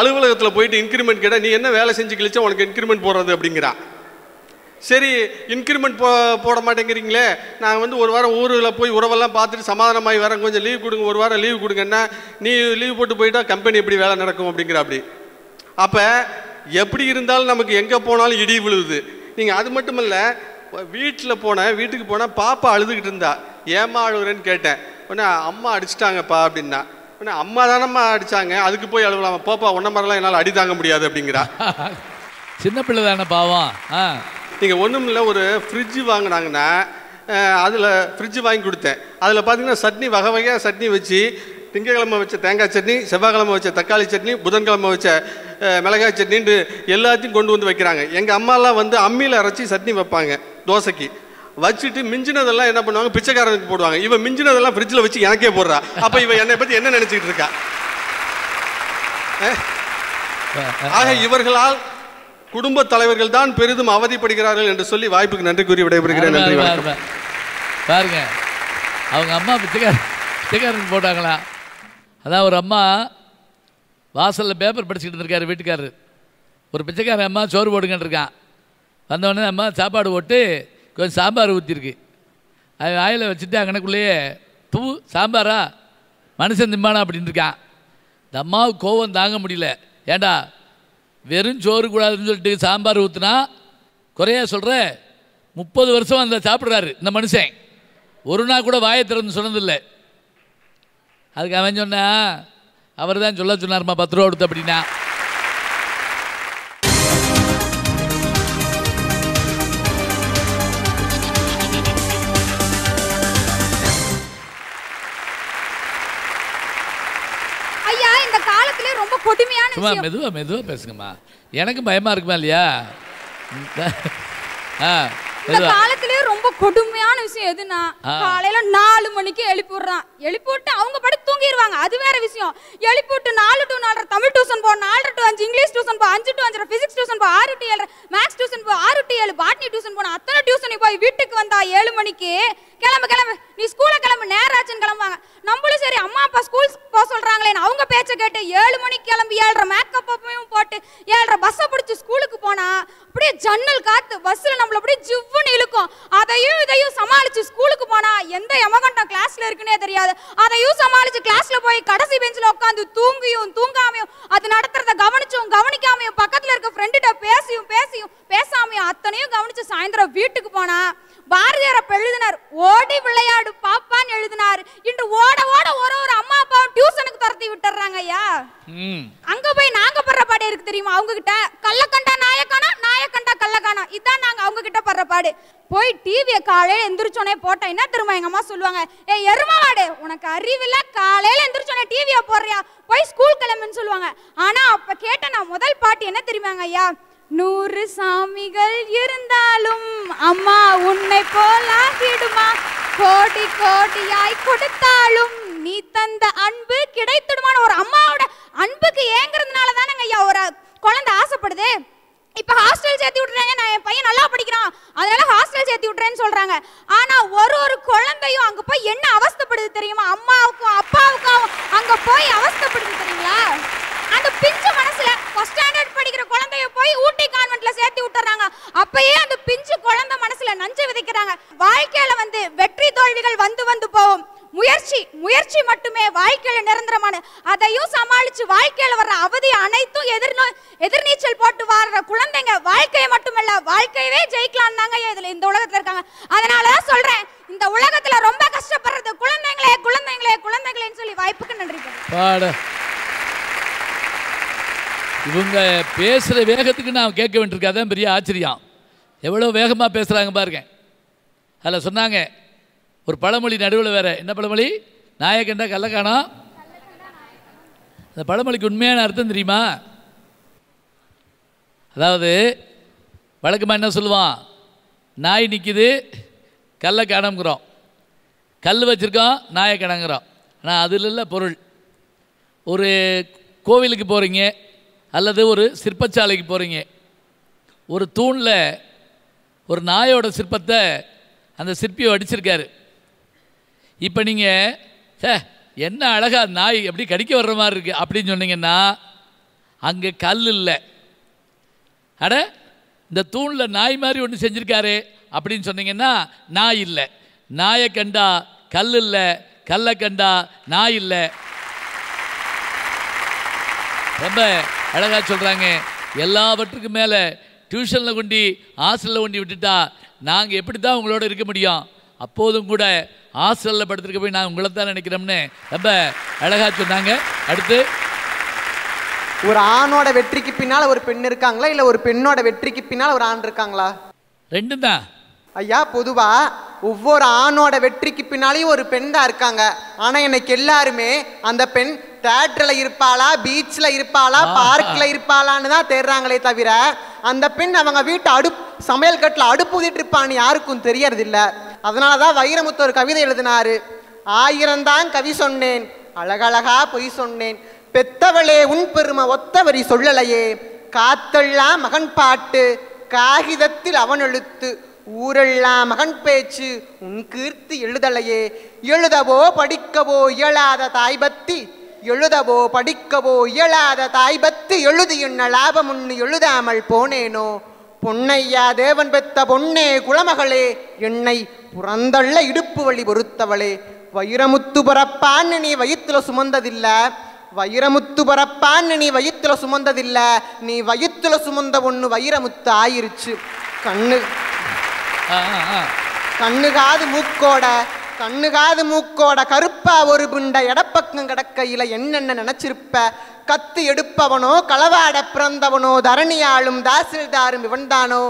அலுவலகத்தில் போயிட்டு இன்க்ரிமெண்ட் கேட்டால், நீ என்ன வேலை செஞ்சு கிழிச்சா உனக்கு இன்க்ரிமெண்ட் போடுறது அப்படிங்கிறான். சரி, இன்க்ரிமெண்ட் போட மாட்டேங்கிறீங்களே, நான் வந்து 1 வாரம் ஊரில் போய் உறவெல்லாம் பார்த்துட்டு சமாதானமாகி வரேன், கொஞ்சம் லீவ் கொடுங்க, 1 வாரம் லீவ் கொடுங்கன்னா, நீ லீவ் போட்டு போயிட்டா கம்பெனி எப்படி வேலை நடக்கும் அப்படிங்கிற. அப்படி அப்போ எப்படி இருந்தாலும் நமக்கு எங்கே போனாலும் இடி விழுவுது. நீங்கள் அது மட்டும் இல்லை, வீட்டுக்கு போனால் பாப்பா அழுதுகிட்டு இருந்தா, ஏமா அழுகுறேன்னு கேட்டேன். உடனே அம்மா அடிச்சிட்டாங்கப்பா அப்படின்னா, உடனே அம்மா தானம்மா அடித்தாங்க, அதுக்கு போய் அழுகலாமா, பாப்பா உன்ன மாதிரிலாம் என்னால் அடி தாங்க முடியாது அப்படிங்கிறா. சின்ன பிள்ளை தானே பாவம். நீங்கள் ஒன்றும் இல்லை, ஒரு ஃப்ரிட்ஜு வாங்கினாங்கன்னா, அதில் ஃப்ரிட்ஜு வாங்கி கொடுத்தேன். அதில் பார்த்தீங்கன்னா சட்னி வகை வகையாக சட்னி வச்சு, திங்கக்கிழமை வச்ச தேங்காய் சட்னி, செவ்வாய்க்கிழமை வச்ச தக்காளி சட்னி, புதன்கிழமை வச்ச மிளகாய் சட்னின்ட்டு எல்லாத்தையும் கொண்டு வந்து வைக்கிறாங்க. எங்கள் அம்மாலாம் வந்து அம்மியில் அரைச்சி சட்னி வைப்பாங்க தோசைக்கு. வச்சுட்டு மிஞ்சினதெல்லாம் என்ன பண்ணுவாங்க, பிச்சைக்காரனுக்கு போடுவாங்க. இவன் மிஞ்சினதெல்லாம் ஃப்ரிட்ஜில் வச்சு எனக்கே போடுறா. அப்போ இவன் என்னை பற்றி என்ன நினச்சிக்கிட்டு இருக்கா? ஆக இவர்களால் குடும்ப தலைவர்கள் தான் பெரிதும் அவதிப்படுகிறார்கள் என்று சொல்லி வாய்ப்புக்கு நன்றி கூறி விடைபெறுகிறேன். நன்றி. பாருங்க, அவங்க அம்மா பிச்சைக்கார செகண்ட் போட்டாங்களா. அதான் ஒரு அம்மா வாசலில் பேப்பர் படிச்சுக்கிட்டு இருக்காரு வீட்டுக்காரரு. ஒரு பிச்சைக்கார அம்மா சோறு போடுங்கன்னு இருக்கான். வந்தோடனே அம்மா சாப்பாடு போட்டு கொஞ்சம் சாம்பார் ஊற்றிருக்கு. அது வாயில் வச்சுட்டு அங்கனக்குள்ளேயே தூ சாம்பாரா மனுஷன் திம்பானா அப்படின்னு இருக்கான். இந்த அம்மாவுக்கு கோவம் தாங்க முடியல. ஏண்டா வெறும் சோறு கூடாதுன்னு சொல்லிட்டு சாம்பார் ஊற்றுனா குறையா சொல்கிற? 30 வருஷம் அந்த சாப்பிட்றாரு இந்த மனுஷன், ஒரு நாள் கூட வாயை திறந்து சொன்னதில்லை. அதுக்கு அவன் சொன்னா அவர் தான் சொல்ல சொன்னார்மா 10 ரூபா கொடுத்து அப்படின்னா. சும்மா மெதுவாக மெதுவாக பேசுங்கம்மா, எனக்கும் பயமாக இருக்குமா இல்லையா? காலத்திலே ரொம்ப கொடுமையான விஷயம் எதுனா, காலையில 4 மணிக்கு எழுப்பிடுறான். எழுப்பிட்டு அவங்க படி தூங்கிடுவாங்க, அது வேற விஷயம். எழுப்பிட்டு 4 to 4 தமிழ் டியூஷன் போ, 4 to 5 இங்கிலீஷ் டியூஷன் போ, 5 to 5 பிசிக்ஸ் டியூஷன் போ, 6 to 7 மேக்ஸ் டியூஷன் போ, 6 to 7 பாட்னி டியூஷன் போன. அத்தனை டியூஷன் போய் வீட்டுக்கு வந்தா 7 மணிக்கு கிளம்பு கிளம்பு நீ ஸ்கூலை கிளம்பு நேராச்சுன்னு கிளம்புவாங்க. நம்மளும் சரி அம்மா அப்பா ஸ்கூல் போக சொல்றாங்களேன்னு அவங்க பேச்ச கேட்டு 7 மணிக்கு கிளம்பி 7:30 மேக்கப் அப்பையும் போட்டு 7:30 பஸ்ஸை பிடிச்சி ஸ்கூலுக்கு போனா அப்படியே ஜன்னல் காத்து பஸ்ஸில் நம்மள அப்படியே ஜிவ்வுன்னு இழுக்கும். அதையும் இதையும் சமாளிச்சு ஸ்கூலுக்கு போனா எந்த எமகண்டம் கிளாஸ்ல இருக்குன்னே தெரியாது. அதையும் சமாளிச்சு கிளாஸ்ல போய் கடைசி பெஞ்சில் உட்காந்து தூங்கியும் தூங்காமையும் அது நடத்துறத கவனிச்சும் கவனிக்காமையும் பக்கத்துல இருக்க ஃப்ரெண்டுகிட்ட பேசியும் பேசியும் பேசாமையும் அத்தனையும் கவனிச்சு சாயந்தரம் வீட்டுக்கு போனா பாரதியார் எழுதினார் ஓடி விளையாடு பாப்பான்னு எழுதினார். இன்று ஓட ஓட ஒரு அம்மா அப்பாவும் டியூஷனுக்கு துரத்தி விட்டுறாங்க ஐயா. அங்க போய் நாங்க படுற பாடே இருக்கு தெரியுமா, அவங்க கிட்ட கள்ளக்கண்டா நாயக்கானா நாயக்கண்டா கள்ளக்கானா இதான் நாங்க அவங்க கிட்ட படுற பாடு. போய் டிவியை காலையில எந்திரிச்சோனே போட்டேன் என்ன திரும்ப எங்க அம்மா சொல்லுவாங்க, ஏ எருமாவாடு உனக்கு அறிவில்ல காலையில எந்திரிச்சோனே டிவியை போடுறியா போய் ஸ்கூல் கிளம்புன்னு சொல்லுவாங்க. ஆனா அப்ப கேட்ட நான் முதல் பாட்டு என்ன தெரியுமாங்க ஐயா, 100 சாமிகள் இருந்தாலும் அம்மா உன்னை போலாகிடுமா, கோடி கோடியாய் கொடுத்தாலும் நீ தந்த அன்பு கிடைத்துடுமான. ஒரு அம்மாவோட அன்புக்கு ஏங்குறதுனால தானங்க ஐயா ஒரு குழந்தை ஆசைப்படுது. இப்போ ஹாஸ்டல் சேர்த்து விட்டுறாங்க, நான் என் பையன் நல்லா படிக்கிறான் அதனால ஹாஸ்டல் சேர்த்து விட்டுறேன்னு சொல்றாங்க. ஆனா ஒரு குழந்தையும் அங்க போய் என்ன அவஸ்தப்படுது தெரியுமா, அம்மாவுக்கும் அப்பாவுக்கும் அங்க போய் அவஸ்தப்படுது தெரியுங்களா. அந்த பிஞ்சு மனசுல ஃபர்ஸ்ட் ஸ்டாண்டர்ட் படிக்கிற குழந்தைய போய் ஊட்டி கான்வென்ட்ல சேர்த்து விட்டுறாங்க. அப்பயே அந்த பிஞ்சு குழந்தை மனசுல நஞ்ச விதைக்கிறாங்க. வாழ்க்கையில வந்து வெற்றி தோல்விகள் வந்து வந்து போகும், முயற்சி முயற்சி மட்டுமே வாழ்க்கையில நிரந்தரமான. அதையும் சமாளிச்சு வாழ்க்கையில வர்ற அவதி அனைத்தும் எதிர்நீச்சல் போட்டு வாழ்ற குழந்தைங்க வாழ்க்கையை மட்டுமல்ல வாழ்க்கையவே ஜெயிக்கலாம் தாங்க இதுல இந்த உலகத்துல இருக்காங்க. அதனாலதான் சொல்றேன் இந்த உலகத்துல ரொம்ப கஷ்டப்படுறது குழந்தைங்களே குழந்தைங்களே குழந்தைங்களேன்னு சொல்லி வாய்ப்புக்கு நன்றி. இவங்க பேசுகிற வேகத்துக்கு நான் கேட்க வேண்டியிருக்கு, அதான் பெரிய ஆச்சரியம். எவ்வளோ வேகமாக பேசுகிறாங்க பாருங்க. அதில் சொன்னாங்க ஒரு பழமொழி நடுவில் வேறு, என்ன பழமொழி, நாயக்கண்டா கள்ளக்கானோ. அந்த பழமொழிக்கு உண்மையான அர்த்தம் தெரியுமா? அதாவது வழக்கமாக என்ன சொல்லுவான், நாய் நிற்கிது கல்லை காணோங்கிறோம், கல் வச்சுருக்கோம் நாயக்கணங்கிறோம். ஆனால் அதில் இல்லை பொருள். ஒரு கோவிலுக்கு போகிறீங்க அல்லது ஒரு சிற்பச்சாலைக்கு போகிறீங்க, ஒரு தூணில் ஒரு நாயோட சிற்பத்தை அந்த சிற்பியை அடிச்சிருக்காரு. இப்போ நீங்கள் சே என்ன அழகாக நாய் எப்படி கடிக்க வர்ற மாதிரி இருக்குது அப்படின்னு சொன்னீங்கன்னா அங்கே கல் இல்லை. அட இந்த தூணில் நாய் மாதிரி ஒன்று செஞ்சுருக்காரு அப்படின்னு சொன்னீங்கன்னா நாய் இல்லை. நாயை கண்டா கல் இல்லை, கல்லை கண்டா நாய் இல்லை. ரொம்ப அழகாக சொல்கிறாங்க. எல்லாவற்றுக்கும் மேலே டியூஷனில் கொண்டு ஹாஸ்டலில் கொண்டு விட்டுட்டா நாங்கள் எப்படி தான் உங்களோட இருக்க முடியும்? அப்போதும் கூட ஹாஸ்டலில் படுத்துருக்க போய் நாங்கள் உங்களை தான் நினைக்கிறோம்னு ரொம்ப அழகாக சொன்னாங்க. அடுத்து, ஒரு ஆணோட வெற்றிக்கு பின்னால் ஒரு பெண் இருக்காங்களா, இல்லை ஒரு பெண்ணோட வெற்றிக்கு பின்னால் ஒரு ஆண் இருக்காங்களா? ரெண்டும் தான் ஐயா. பொதுவாக ஒவ்வொரு ஆணோட வெற்றிக்கு பின்னாலேயும் ஒரு பெண் தான் இருக்காங்க. ஆனால் எனக்கு எல்லாருமே அந்த பெண் தியேட்டர்ல இருப்பாளா பீச்ல இருப்பாளா பார்க்ல இருப்பாளான்னு தான் தேடுறாங்களே தவிர அந்த பெண் அவங்க வீட்டு சமையல் கட்டில் அடுப்புதிட்டு இருப்பான்னு யாருக்கும் தெரியறது இல்லை. அதனாலதான் வைரமுத்து ஒரு கவிதை எழுதினாரு, 1000 தான் கவி சொன்னேன் அழகழகா பொய் சொன்னேன், பெத்தவளே உன் பெருமை ஒத்தவரி சொல்லலையே, காத்தெல்லாம் மகன் பாட்டு காகிதத்தில் அவன் எழுத்து ஊரெல்லாம் மகன் பேச்சு உன் கீர்த்தி எழுதலையே. எழுதவோ படிக்கவோ இயலாத தாய்பத்தி, எழுதவோ படிக்கவோ இயலாத தாய்பத்தி எழுதி என்ன லாபம் உன்னு எழுதாமல் போனேனோ. பொன்னையா தேவன் பெத்த பொன்னே குலமகளே, என்னை புறந்தள்ள இடுப்பு வழி பொறுத்தவளே. வைரமுத்து பரப்பான்னு நீ வயிற்றுல சுமந்ததில்ல, வைரமுத்து பரப்பான்னு நீ வயிற்றுல சுமந்ததில்ல, நீ வயிற்றுல சுமந்த ஒன்று வைரமுத்து ஆயிருச்சு. கண்ணு கண்ணுகாது மூக்கோட கருப்பா ஒரு பிண்ட எடப்பக்கம் கிடக்கையில என்னென்ன நினைச்சிருப்ப. கத்து எடுப்பவனோ களவாட பிறந்தவனோ தரணியாளும் தாசில்தாரும் இவன்தானோ.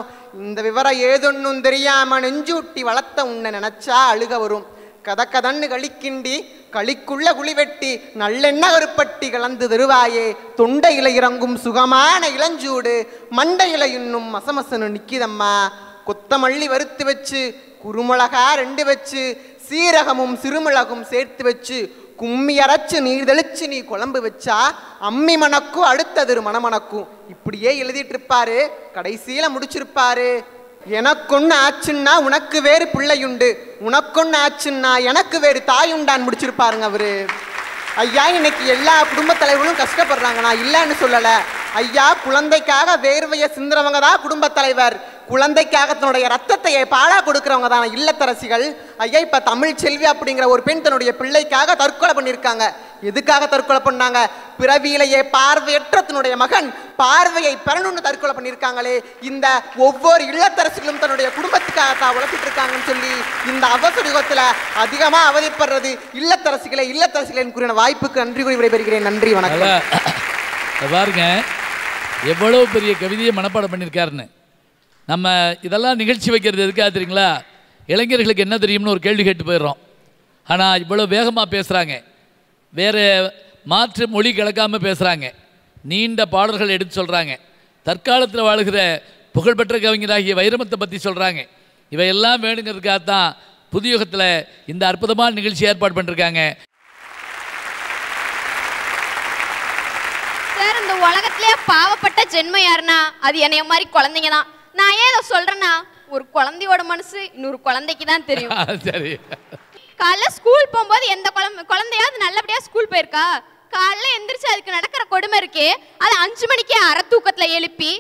இந்த விவரம் ஏதொன்னும் தெரியாம நெஞ்சூட்டி வளர்த்த உன்னை நினைச்சா அழுக வரும். கதக்கதன்னு களிக்கிண்டி களிக்குள்ள குளிவெட்டி நல்லெண்ண கருப்பட்டி கலந்து தருவாயே. தொண்டையில இறங்கும் சுகமான இளஞ்சூடு மண்டையில இன்னும் மசமசனு நிக்கிதம்மா. கொத்தமல்லி வறுத்து வச்சு குறுமிளகா ரெண்டு வச்சு சீரகமும் சிறுமிளகும் சேர்த்து வச்சு கும்மி அரைச்சு நீர் தெளிச்சு நீ குழம்பு வச்சா அம்மி மணக்கும் அடுத்தது மணமணக்கும். இப்படியே எழுதிட்டு இருப்பாரு, கடைசியில முடிச்சிருப்பாரு. எனக்கொன்னு ஆச்சுன்னா உனக்கு வேறு பிள்ளையுண்டு, உனக்கொன்னு ஆச்சுன்னா எனக்கு வேறு தாயுண்டான்னு முடிச்சிருப்பாருங்க அவரு. ஐயா இன்னைக்கு எல்லா குடும்பத் தலைவர்களும் கஷ்டப்படுறாங்க, நான் இல்லைன்னு சொல்லல. ஐயா குழந்தைக்காக வேர்வையை சிந்துறவங்க தான் குடும்பத் தலைவர், குழந்தைக்காக தன்னுடைய ரத்தத்தையே பாழா கொடுக்குறவங்க தான் இல்லத்தரசிகள். ஐயா இப்போ தமிழ் செல்வி அப்படிங்கிற ஒரு பெண் தன்னுடைய பிள்ளைக்காக தற்கொலை பண்ணியிருக்காங்க. எதுக்காக தற்கொலை பண்ணாங்க? பிறவியிலேயே பார்வையற்ற தன்னுடைய மகன் பார்வையை பெறணும்னு தற்கொலை பண்ணியிருக்காங்களே. இந்த ஒவ்வொரு இல்லத்தரசிகளும் தன்னுடைய குடும்பத்துக்காக தான் உழைச்சிட்டு இருக்காங்கன்னு சொல்லி இந்த அவசர யுகத்தில் அதிகமாக அவதிப்படுறது இல்லத்தரசிகளே. இல்லத்தரசிகளின் கூறின வாய்ப்புக்கு நன்றி கூறி விடைபெறுகிறேன். நன்றி, வணக்கம். பாருங்க எவ்வளோ பெரிய கவிதையை மனப்பாடம் பண்ணியிருக்காருன்னு. நம்ம இதெல்லாம் நிகழ்ச்சி வைக்கிறது எதுக்காக தெரியுங்களா? இளைஞர்களுக்கு என்ன தெரியும்னு ஒரு கேள்வி கேட்டு போயிடுறோம். ஆனால் இவ்வளோ வேகமாக பேசுகிறாங்க, வேறு மாற்று மொழி கலக்காமல் பேசுகிறாங்க, நீண்ட பாடல்கள் எடுத்து சொல்கிறாங்க, தற்காலத்தில் வாழுகிற புகழ்பெற்ற கவிஞராகிய வைரமுத்தை பற்றி சொல்கிறாங்க. இவையெல்லாம் வேணுங்கிறதுக்காக தான் புதுயுகத்தில் இந்த அற்புதமான நிகழ்ச்சி ஏற்பாடு பண்ணியிருக்காங்க. சார், இந்த உலகத்திலே பாவப்பட்ட ஜென்மம் யாருன்னா அது என்னைய மாதிரி குழந்தைங்க தான். நான் ஏதோ சொல்றேன்னா ஒரு குழந்தையோட மனசு இன்னொரு குழந்தைக்கு தான் தெரியும். சரி, காலைல ஸ்கூல் போகும்போது எந்த குழந்தையாவது நல்லபடியா ஸ்கூல் போயிருக்கா? காலைல எந்திரிச்சு அதுக்கு நடக்கிற கொடுமை இருக்கே, அது 5 மணிக்கே அரை தூக்கத்துல எழுப்பி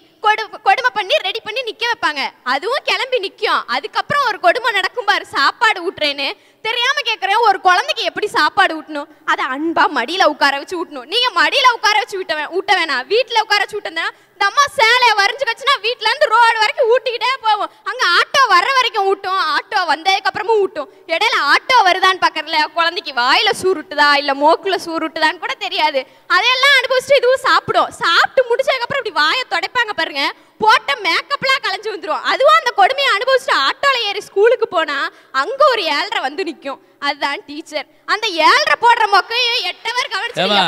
கொடுமை பண்ணி ரெடி பண்ணி நிக்க வைப்பாங்க. அதுவும் கிளம்பி நிக்கும். அதுக்கப்புறம் ஒரு கொடுமை நடக்கும் பாரு, சாப்பாடு ஊட்டுறேன்னு தெரியாம கேட்கறேன். ஒரு குழந்தைக்கு எப்படி சாப்பாடு ஊட்டணும்? அதை அன்பா மடியில உட்கார வச்சு ஊட்டணும். நீங்க மடியில உட்கார வச்சு ஊட்ட வேணா, வீட்டுல உட்கார வச்சு ஊட்டனா இந்த அம்மா சேலையை வரைஞ்சு வச்சுன்னா வீட்டுல இருந்து ரோடு வரைக்கும் ஊட்டிக்கிட்டே போவோம். அங்க ஆட்டோ வர்ற வரைக்கும் ஊட்டும், ஆட்டோ வந்ததுக்கு அப்புறமும் ஊட்டும். இடையில ஆட்டோ வருதான்னு பாக்கறதுல குழந்தைக்கு வாயில சூருட்டுதா இல்ல மோக்குல சூருட்டுதான்னு கூட தெரியாது. அதையெல்லாம் அனுபவிச்சுட்டு இதுவும் சாப்பிடும். சாப்பிட்டு முடிச்சதுக்கு அப்புறம் இப்படி வாயை தொடைப்பாங்க பாருங்க, போட்ட மேக்கப்லாம் கலைஞ்சு வந்துடும். அதுவும் அந்த கொடுமையை அனுபவிச்சுட்டு ஆட்டோல ஏறி ஸ்கூலுக்கு போனா அங்க ஒரு 7:30 வந்து நிற்கும். அதுதான் டீச்சர். அந்த 7:30 போடுற மொக்கையும் 8 hour கவனிச்சு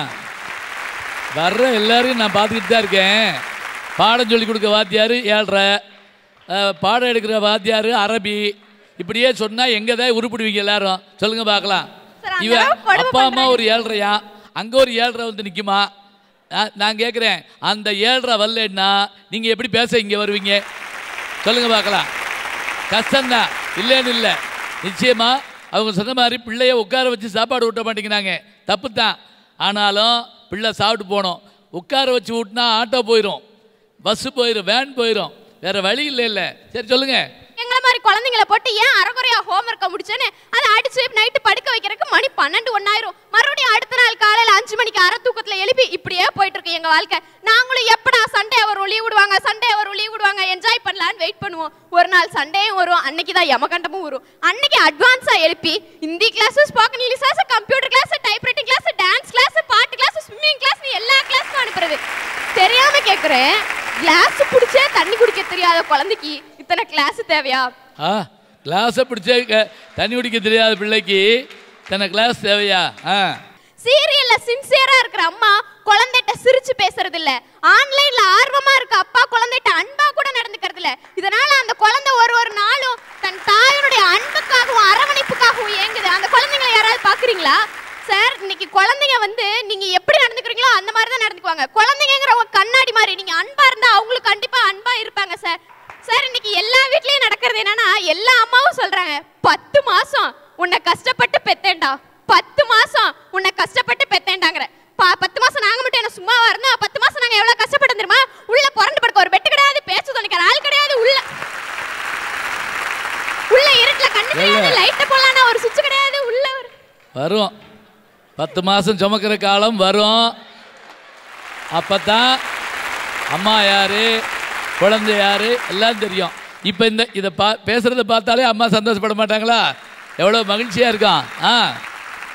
வர்ற எல்லாரையும் நான் பார்த்துக்கிட்டு தான் இருக்கேன். பாடம் சொல்லிக் கொடுக்க வாத்தியார் 7:30, பாடம் எடுக்கிற வாத்தியார் அரபி. இப்படியே சொன்னால் எங்கே தான் உருப்பிடுவீங்க எல்லாரும்? சொல்லுங்க பார்க்கலாம். இவன் அப்பா அம்மா ஒரு 7:30, அங்கே ஒரு 7:30 வந்து நிற்குமா? நான் கேட்குறேன், அந்த 7:30 வரலன்னா நீங்கள் எப்படி பேச இங்கே வருவீங்க? சொல்லுங்க பார்க்கலாம். கஷ்டம்தான், இல்லைன்னு இல்லை. நிச்சயமாக அவங்க சொன்ன மாதிரி பிள்ளைய உட்கார வச்சு சாப்பாடு ஊட்ட மாட்டேங்கிறாங்க, தப்பு தான். ஆனாலும் பிள்ளை சாப்பிட்டு போனோம். உட்கார வச்சு ஊட்டினா ஆட்டோ போயிடும், பஸ்ஸு போயிடும், வேன் போயிடும். வேறு வழி இல்லை. இல்லை சரி, சொல்லுங்கள். எங்களை மாதிரி குழந்தைங்களை போட்டு ஏன் அரைகுறையாக ஹோம் ஒர்க்கை முடிச்சேன்னு அதை அடிச்சு நைட்டு படுக்க வைக்கிறதுக்கு மணி 12, 1 ஆயிரும். மறுபடியும் அடுத்த நாள் காலையில் 5 மணிக்கு அரை தூக்கத்தில் எழுப்பி இப்படியே போயிட்டு இருக்கு எங்கள் வாழ்க்கை. நாங்களும் எப்படா சண்டே வரும் லீவ் விடுவாங்க, சண்டே வரும் லீவ் விடுவாங்க, என்ஜாய் பண்ணலான்னு வெயிட் பண்ணுவோம். ஒரு நாள் சண்டேயும் வரும், அன்னைக்கு தான் யமகண்டமும் வரும். அன்னைக்கு அட்வான்ஸாக எழுப்பி Hindi class, spoken English class, computer class, typewriting class, dance class, பாட்டு கிளாஸு, ஸ்விம்மிங் கிளாஸ், எல்லா கிளாஸும் அனுப்புறது. தெரியாம கேட்குறேன், கிளாஸ் பிடிச்சே தண்ணி குடிக்க தெரியாத குழந்தைக்கு இத்தனை கிளாஸ் தேவையா? கிளாஸை பிடிச்சே தண்ணி குடிக்க தெரியாத பிள்ளைக்கு இத்தனை கிளாஸ் தேவையா? சீரியல்ல சின்சியரா இருக்கிற அம்மா குழந்தைகிட்ட சிரிச்சு பேசுறது இல்ல, ஆன்லைன்ல ஆர்வமா இருக்க அப்பா குழந்தைகிட்ட அன்பா கூட நடந்துக்கிறது இல்ல. இதனால அந்த குழந்தை ஒரு நாளும் தன் தாயினுடைய அன்புக்காகவும் அரவணைப்புக்காகவும் ஏங்குது. அந்த குழந்தைங்களை யாராவது பாக்குறீங்களா? சார், இன்னைக்கு குழந்தைங்க வந்து நீங்க எப்படி நடந்துக்கிறீங்களோ அந்த மாதிரி தான் நடந்துக்குவாங்க. குழந்தைங்கிறவங்க கண்ணாடி மாதிரி, நீங்க அன்பா இருந்தா அவங்களுக்கு கண்டிப்பா அன்பா இருப்பாங்க. சார் சார், இன்னைக்கு எல்லா வீட்லயும் நடக்கிற கேக்குறது என்னன்னா, எல்லா அம்மாவும் சொல்றாங்க 10 மாசம் உன்னை கஷ்டப்பட்டு பெத்தேன்டா, 10 மாசம் உன்னை கஷ்டப்பட்டு பெத்தேன்டாங்கிற. 10 மாசம் நாங்க மட்டும் என்ன சும்மாவா இருந்தோம்? 10 மாசம் நாங்க எவ்வளவு கஷ்டப்பட்டு தெரியுமா? உள்ள புரண்டு படுக்க ஒரு பெட்டு கிடையாது, பேச்சு துணைக்கிற ஆள் கிடையாது, உள்ள உள்ள இருட்டுல கண்ணு தெரியாது, லைட்ட போடலாம்னா ஒரு சுவிட்ச் கிடையாது, உள்ள வரும். 10 மாசம் சுமக்கிற காலம் வரும். அப்பதான் அம்மா யாரு, குழந்தை யாரு எல்லாம் தெரியும். இப்போ இந்த இதை பேசுறத பார்த்தாலே அம்மா சந்தோஷப்பட மாட்டாங்களா? எவ்வளோ மகிழ்ச்சியா இருக்கான்.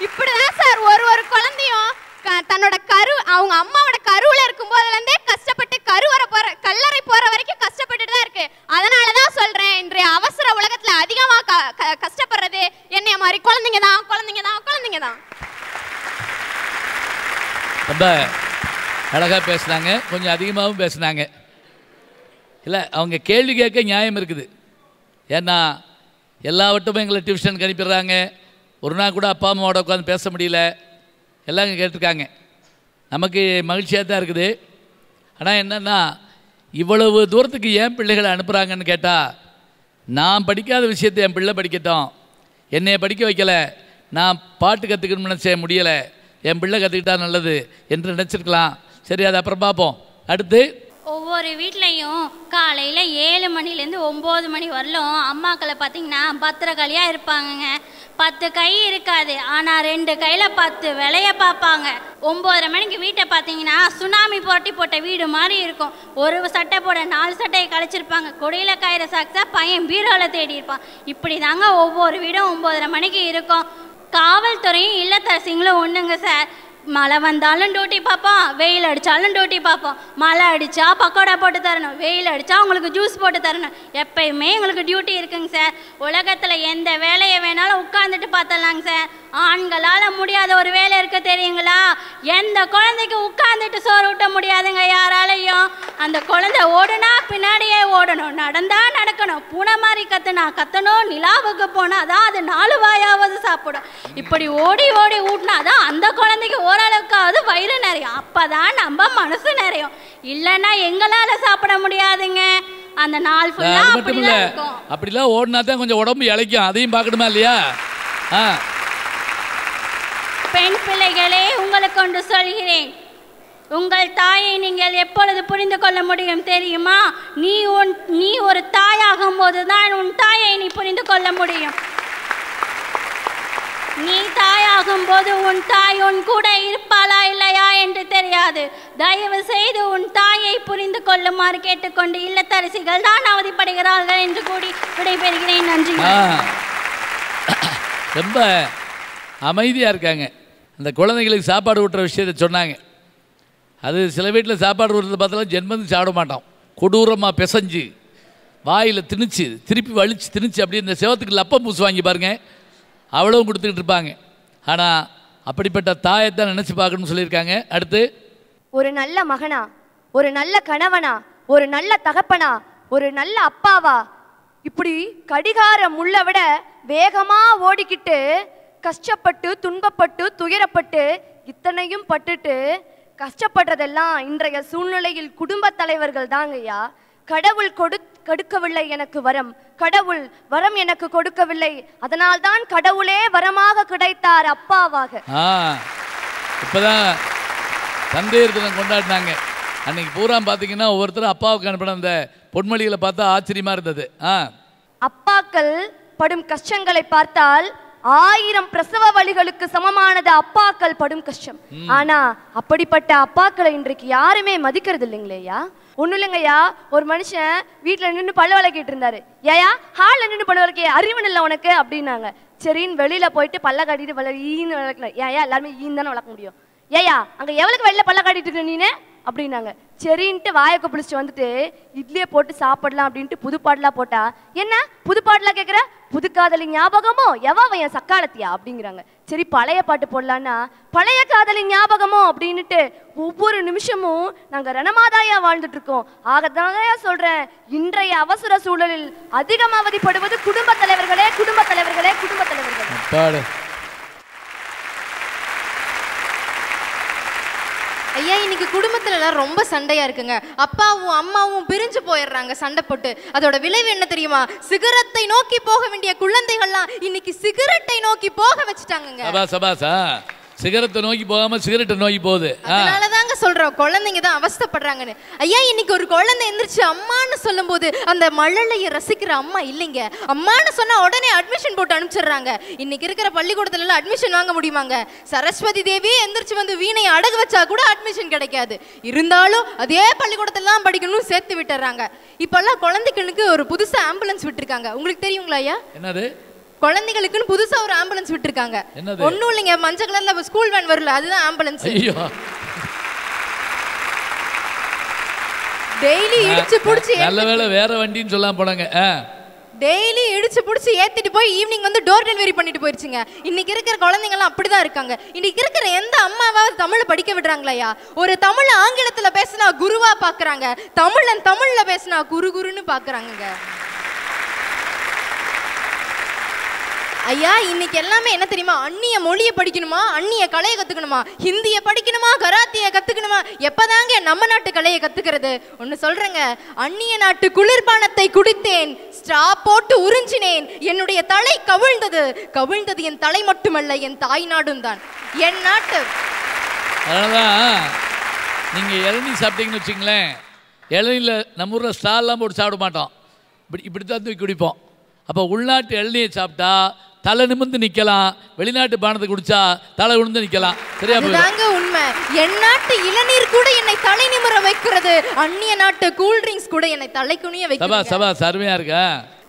இப்படிதான் சார் ஒரு குழந்தையும் தன்னோட கரு, அவங்க அம்மாவோட கருவுல இருக்கும் போதுல இருந்தே கஷ்டப்பட்டு கருவறை போற கல்லறை போற வரைக்கும் கஷ்டப்பட்டுட்டு தான் இருக்கு. அதனாலதான் சொல்றேன், இன்றைய அவசர உலகத்துல அதிகமா கஷ்டப்படுறது என்னைய மாதிரி குழந்தைங்கதான் குழந்தைங்கதான் குழந்தைங்கதான். ரொம்ப அழகா பேசுனாங்க, கொஞ்சம் அதிகமாகவும் பேசுனாங்க. இல்லை, அவங்க கேள்வி கேட்க நியாயம் இருக்குது. ஏன்னா எல்லாவற்றமும் எங்களை டியூஷனுக்கு அனுப்பிடுறாங்க. ஒரு நாள் கூட அப்பா அம்மாவோட உட்காந்து பேச முடியல. எல்லாம் இங்கே கேட்டிருக்காங்க. நமக்கு மகிழ்ச்சியாக தான் இருக்குது. ஆனால் என்னென்னா, இவ்வளவு தூரத்துக்கு ஏன் பிள்ளைகளை அனுப்புகிறாங்கன்னு கேட்டால், நான் படிக்காத விஷயத்தை என் பிள்ளை படிக்கட்டும். என்னை படிக்க வைக்கலை, நான் பாட்டு கற்றுக்கணும்னு நினச்ச முடியலை, என் பிள்ளை கற்றுக்கிட்டா நல்லது என்று நினச்சிருக்கலாம். சரி, அது அப்புறம் பார்ப்போம். அடுத்து, ஒவ்வொரு வீட்லையும் காலையில் 7 மணிலேருந்து 9 மணி வரலும் அம்மாக்களை பார்த்திங்கன்னா பத்திரகாளியாக இருப்பாங்கங்க. 10 கை இருக்காது, ஆனால் 2 கையில் 10 விலைய பார்ப்பாங்க. 9:30 மணிக்கு வீட்டை பார்த்திங்கன்னா சுனாமி புரட்டி போட்ட வீடு மாதிரி இருக்கும். ஒரு சட்டை போட 4 சட்டையை கழிச்சிருப்பாங்க. கொடியில் காயிற சாக்ஸா பையன் பீரோவில் தேடி இருப்பான். இப்படி தாங்க ஒவ்வொரு வீடும் 9:30 மணிக்கு இருக்கும். காவல்துறையும் இல்லத்தரசிங்களும் ஒன்றுங்க சார். மழை வந்தாலும் டூட்டி பார்ப்போம், வெயில் அடித்தாலும் டூட்டி பார்ப்போம். மழை அடித்தா பக்கோடா போட்டு தரணும், வெயில் அடித்தா உங்களுக்கு ஜூஸ் போட்டு தரணும். எப்பயுமே எங்களுக்கு டியூட்டி இருக்குங்க சார். உலகத்தில் எந்த வேலையை வேணாலும் உட்காந்துட்டு பார்த்தலாங்க சார். ஆண்களால் முடியாத ஒரு வேலை இருக்க தெரியுங்களா? எந்த குழந்தைக்கு உட்காந்துட்டு சோறு ஊட்ட முடியாதுங்க யாராலையும். அந்த குழந்தை ஓடுனா பின்னாடியே ஓடணும், நடந்தால் நடக்கணும், பூனை மாதிரி கற்றுனா கற்றணும், நிலாவுக்கு போனால் தான் அது 4 வாயாவது சாப்பிடும். இப்படி ஓடி ஓடி ஊட்டினா தான் அந்த குழந்தைக்கு ஓரளவுக்காவது வயிறு நிறையும். அப்பதான் நம்ம மனசு நிறையும். இல்லைன்னா எங்களால சாப்பிட முடியாதுங்க. அந்த நாள் ஃபுல்லா அப்படிதான் இருக்கும். அப்படிலாம் ஓடினா தான் கொஞ்சம் உடம்பு இளைக்கும். அதையும் பார்க்கணுமா இல்லையா? பெண் பிள்ளைகளே, உங்களுக்கு ஒன்று சொல்கிறேன். உங்கள் தாயை நீங்கள் எப்பொழுது புரிந்து கொள்ள முடியும் தெரியுமா? நீ ஒரு தாயாகும் போதுதான் உன் தாயை நீ புரிந்து கொள்ள முடியும். நீ தாயாகும் போது உன் தாய் உன் கூட இருப்பாளா இல்லையா என்று தெரியாது. தயவு செய்து உன் தாயை புரிந்து கொள்ளுமாறு கேட்டுக்கொண்டு இல்லத்தரசிகள் தான் அவதிப்படுகிறார்கள் என்று கூடி விடைபெறுகிறேன். நன்றி. ரொம்ப அமைதியாக இருக்காங்க. அந்த குழந்தைங்களுக்கு சாப்பாடு ஊட்டுற விஷயத்தை சொன்னாங்க. அது சில வீட்டில் சாப்பாடு ஊட்டுறது பார்த்தாலும் ஜென்மந்து சாப்பிட மாட்டோம். கொடூரமாக பிசைஞ்சு வாயில் திணிச்சு திருப்பி வலிச்சு திணிச்சு அப்படி இந்த செவத்துக்கு லப்பம் பூசு வாங்கி பாருங்கள், அவ்வளவும் கொடுத்துக்கிட்டு இருப்பாங்க. ஆனால் அப்படிப்பட்ட தாயத்தான் நினச்சி பார்க்கணும்னு சொல்லியிருக்காங்க. அடுத்து, ஒரு நல்ல மகனா, ஒரு நல்ல கணவனா, ஒரு நல்ல தகப்பனா, ஒரு நல்ல அப்பாவா, இப்படி கடிகார முள்ள விட வேகமாக ஓடிக்கிட்டு கஷ்டப்பட்டு துன்பப்பட்டு துயரப்பட்டு இத்தனையும் பட்டுட்டு கஷ்டப்படுறதெல்லாம் இன்றைய சூழ்நிலையில் குடும்ப தலைவர்கள் தாங்கய்யா. கடவுள் கொடுக்கவில்லை எனக்கு வரம், கடவுள் வரம் எனக்கு கொடுக்கவில்லை, அதனால் தான் கடவுளே வரமாக கிடைத்தார் அப்பாவாக. இப்பதான் தந்தையர் தினம் கொண்டாடினாங்க. அன்னைக்கு பூரா பாத்தீங்கன்னா ஒவ்வொருத்தரும் அப்பாவுக்கு அனுப்பின அந்த பொன்மொழிகளை பார்த்தா ஆச்சரியமா இருந்தது. அப்பாக்கள் படும் கஷ்டங்களை பார்த்தால் 1000 பிரசவ வலிகளுக்கு சமமானது அப்பாக்கள் படும் கஷ்டம். ஆனா அப்படிப்பட்ட அப்பாக்களை இன்றைக்கு யாருமே மதிக்கிறது இல்லைங்களேயா. ஒன்றும் இல்லைங்கய்யா, ஒரு மனுஷன் வீட்டில் நின்று பல்லு விளக்கிட்டு இருந்தாரு. ஏயா ஹாலில் நின்று பல்லு விளக்கே அறிவு இல்லை உனக்கு அப்படின்னாங்க. சரின்னு வெளியில் போயிட்டு பல்ல காட்டிட்டு பல்ல ஈன்னு விளக்கல. ஏயா எல்லாருமே ஈன்னு தானே விளக்க முடியும். ஏயா அங்கே எவளுக்கு வெளியில் பல்ல காட்டிட்டு இருக்க நீனே அப்படின்னாங்க. சரின்ட்டு வாயக்க பிடிச்சிட்டு வந்துட்டு இட்லியை போட்டு சாப்பிடலாம் அப்படின்ட்டு புதுப்பாடலாம் போட்டா, என்ன புதுப்பாடலாம் கேட்குற, புதுக்காதலி ஞாபகமோ எவாவையன் சக்காலத்தியா அப்படிங்கிறாங்க. சரி பழைய பாட்டு போடலான்னா பழைய காதலி ஞாபகமோ அப்படின்னுட்டு ஒவ்வொரு நிமிஷமும் நாங்கள் ரணமாதாயா வாழ்ந்துட்டு இருக்கோம். ஆகதாயா சொல்றேன், இன்றைய அவசர சூழலில் அதிகம் அவதிப்படுவது குடும்ப தலைவர்களே, குடும்ப தலைவர்களே, குடும்ப தலைவர்களே. ஐயா இன்னைக்கு குடும்பத்துலலாம் ரொம்ப சண்டையா இருக்குங்க. அப்பாவும் அம்மாவும் பிரிஞ்சு போயிடுறாங்க சண்டை போட்டு. அதோட விளைவு என்ன தெரியுமா? சிகரத்தை நோக்கி போக வேண்டிய குழந்தைகள்லாம் இன்னைக்கு சிகரெட்டை நோக்கி போக வச்சுட்டாங்க. சிகரத்தை நோக்கி போகாம சிகரெட்டை நோக்கி போகுது. அதனாலதாங்க சொல்றோம் குழந்தைங்க தான் அவஸ்தப்படுறாங்கன்னு. ஐயா இன்னைக்கு ஒரு குழந்தை எந்திரிச்சு அம்மான்னு சொல்லும் போது அந்த மழலையை ரசிக்கிற அம்மா இல்லைங்க. அம்மான்னு சொன்னா உடனே அட்மிஷன் போட்டு அனுப்பிச்சிடுறாங்க. இன்னைக்கு இருக்கிற பள்ளிக்கூடத்துல எல்லாம் அட்மிஷன் வாங்க முடியுமாங்க? சரஸ்வதி தேவி எந்திரிச்சு வந்து வீணையை அடகு வச்சா கூட அட்மிஷன் கிடைக்காது. இருந்தாலும் அதே பள்ளிக்கூடத்துல தான் படிக்கணும்னு சேர்த்து விட்டுறாங்க. இப்ப எல்லாம் குழந்தைகளுக்கு ஒரு புதுசா ஆம்புலன்ஸ் விட்டுருக்காங்க. உங்களுக்கு தெரியுங்களா ஐயா? என்னது? குழந்தைகளுக்குன்னு புதுசா ஒரு ஆம்புலன்ஸ் விட்டுருக்காங்க. ஒன்னும் இல்லைங்க, மஞ்சள் கலர்ல ஸ்கூல் வேன் வரல, அதுதான் ஆம்புலன்ஸ். டெய்லி இடிச்சு புடிச்சு நல்ல வேளை வேற வண்டின்னு சொல்லாம போனாங்க. டெய்லி இடிச்சு பிடிச்சி ஏற்றிட்டு போய் ஈவினிங் வந்து டோர் டெலிவரி பண்ணிட்டு போயிடுச்சுங்க. இன்னைக்கு இருக்கிற குழந்தைங்கலாம் அப்படிதான் இருக்காங்க. இன்னைக்கு இருக்கிற எந்த அம்மாவாவது தமிழை படிக்க விடுறாங்களையா? ஒரு தமிழ் ஆங்கிலத்தில் பேசினா குருவா பார்க்குறாங்க, தமிழன் தமிழில் பேசினா குரு குருன்னு பார்க்குறாங்க. ஐயா இன்னைக்கு எல்லாமே என்ன தெரியுமா? அந்நிய மொழியை படிக்கணுமா, அந்நிய கலையை கற்றுக்கணுமா, ஹிந்தியை படிக்கணுமா, கராத்தியை கற்றுக்கணுமா? எப்போதாங்க நம்ம நாட்டு கலையை கற்றுக்கிறது? ஒன்று சொல்கிறேங்க, அந்நிய நாட்டு குளிர்பானத்தை குடித்தேன், ஸ்ட்ரா போட்டு உறிஞ்சினேன், என்னுடைய தலை கவிழ்ந்தது. கவிழ்ந்தது என் தலை மட்டுமல்ல, என் தாய் நாடும் தான் என் நாட்டு. அதனால்தான் நீங்கள் இளநீ சாப்பிட்டீங்கன்னு வச்சுங்களேன், இளநீல நம்ம ஊரில் ஸ்டால்லாம் போட்டு சாப்பிட மாட்டோம், இப்படி தான் தூக்கி குடிப்போம். அப்போ உள்நாட்டு இளநீயை சாப்பிட்டா தலை நிமிர்ந்து நிக்கலாம், வெளிநாட்டு பானத்தை குடிச்சா தலை உழுந்து நிக்கலாம். சரியா போங்க உண்மை. என் நாட்டு இளநீர் கூட என்னை தலை நிமிர வைக்கிறது, அந்நிய நாட்டு கூல்ட்ரிங்க்ஸ் கூட என்னை தலை குனிய வைக்கிறது. சர்வையா இருக்க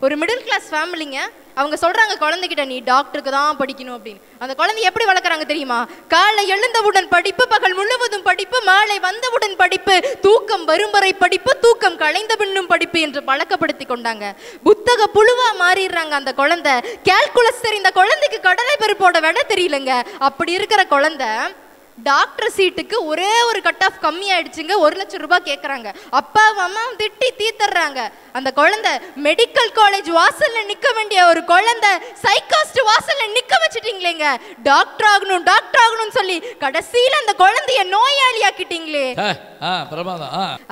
ஒரு மிடில் கிளாஸ் ஃபேமிலிங்க, அவங்க சொல்றாங்க குழந்தைகிட்ட நீ டாக்டருக்கு தான் படிக்கணும் அப்படின்னு. அந்த குழந்தை எப்படி வளர்க்குறாங்க தெரியுமா? காலை எழுந்தவுடன் படிப்பு, பகல் முழுவதும் படிப்பு, மாலை வந்தவுடன் படிப்பு, தூக்கம் வரும் வரை படிப்பு, தூக்கம் களைந்த பின்னும் படிப்பு என்று பழக்கப்படுத்தி கொண்டாங்க. புத்தக புழுவா மாறிடுறாங்க அந்த குழந்தை. கால்குலஸ் தெரிந்த குழந்தைக்கு கடலை பருப்போட விட தெரியலங்க. அப்படி இருக்கிற குழந்தை டாக்டர் சீட்டுக்கு ஒரே ஒரு கட் ஆஃப் கம்மி ஆயிடுச்சுங்க, 1,00,000 ரூபாய் கேட்குறாங்க. அப்பா அம்மாவும் திட்டி தீத்துறாங்க. அந்த குழந்தை மெடிக்கல் காலேஜ் வாசல்ல நிக்க வேண்டிய ஒரு குழந்தை சைக்காஸ்ட் வாசல்ல நிக்க வச்சுட்டீங்களேங்க. டாக்டர் ஆகணும் டாக்டர் ஆகணும்னு சொல்லி கடைசியில அந்த குழந்தைய நோயாளி ஆக்கிட்டீங்களே.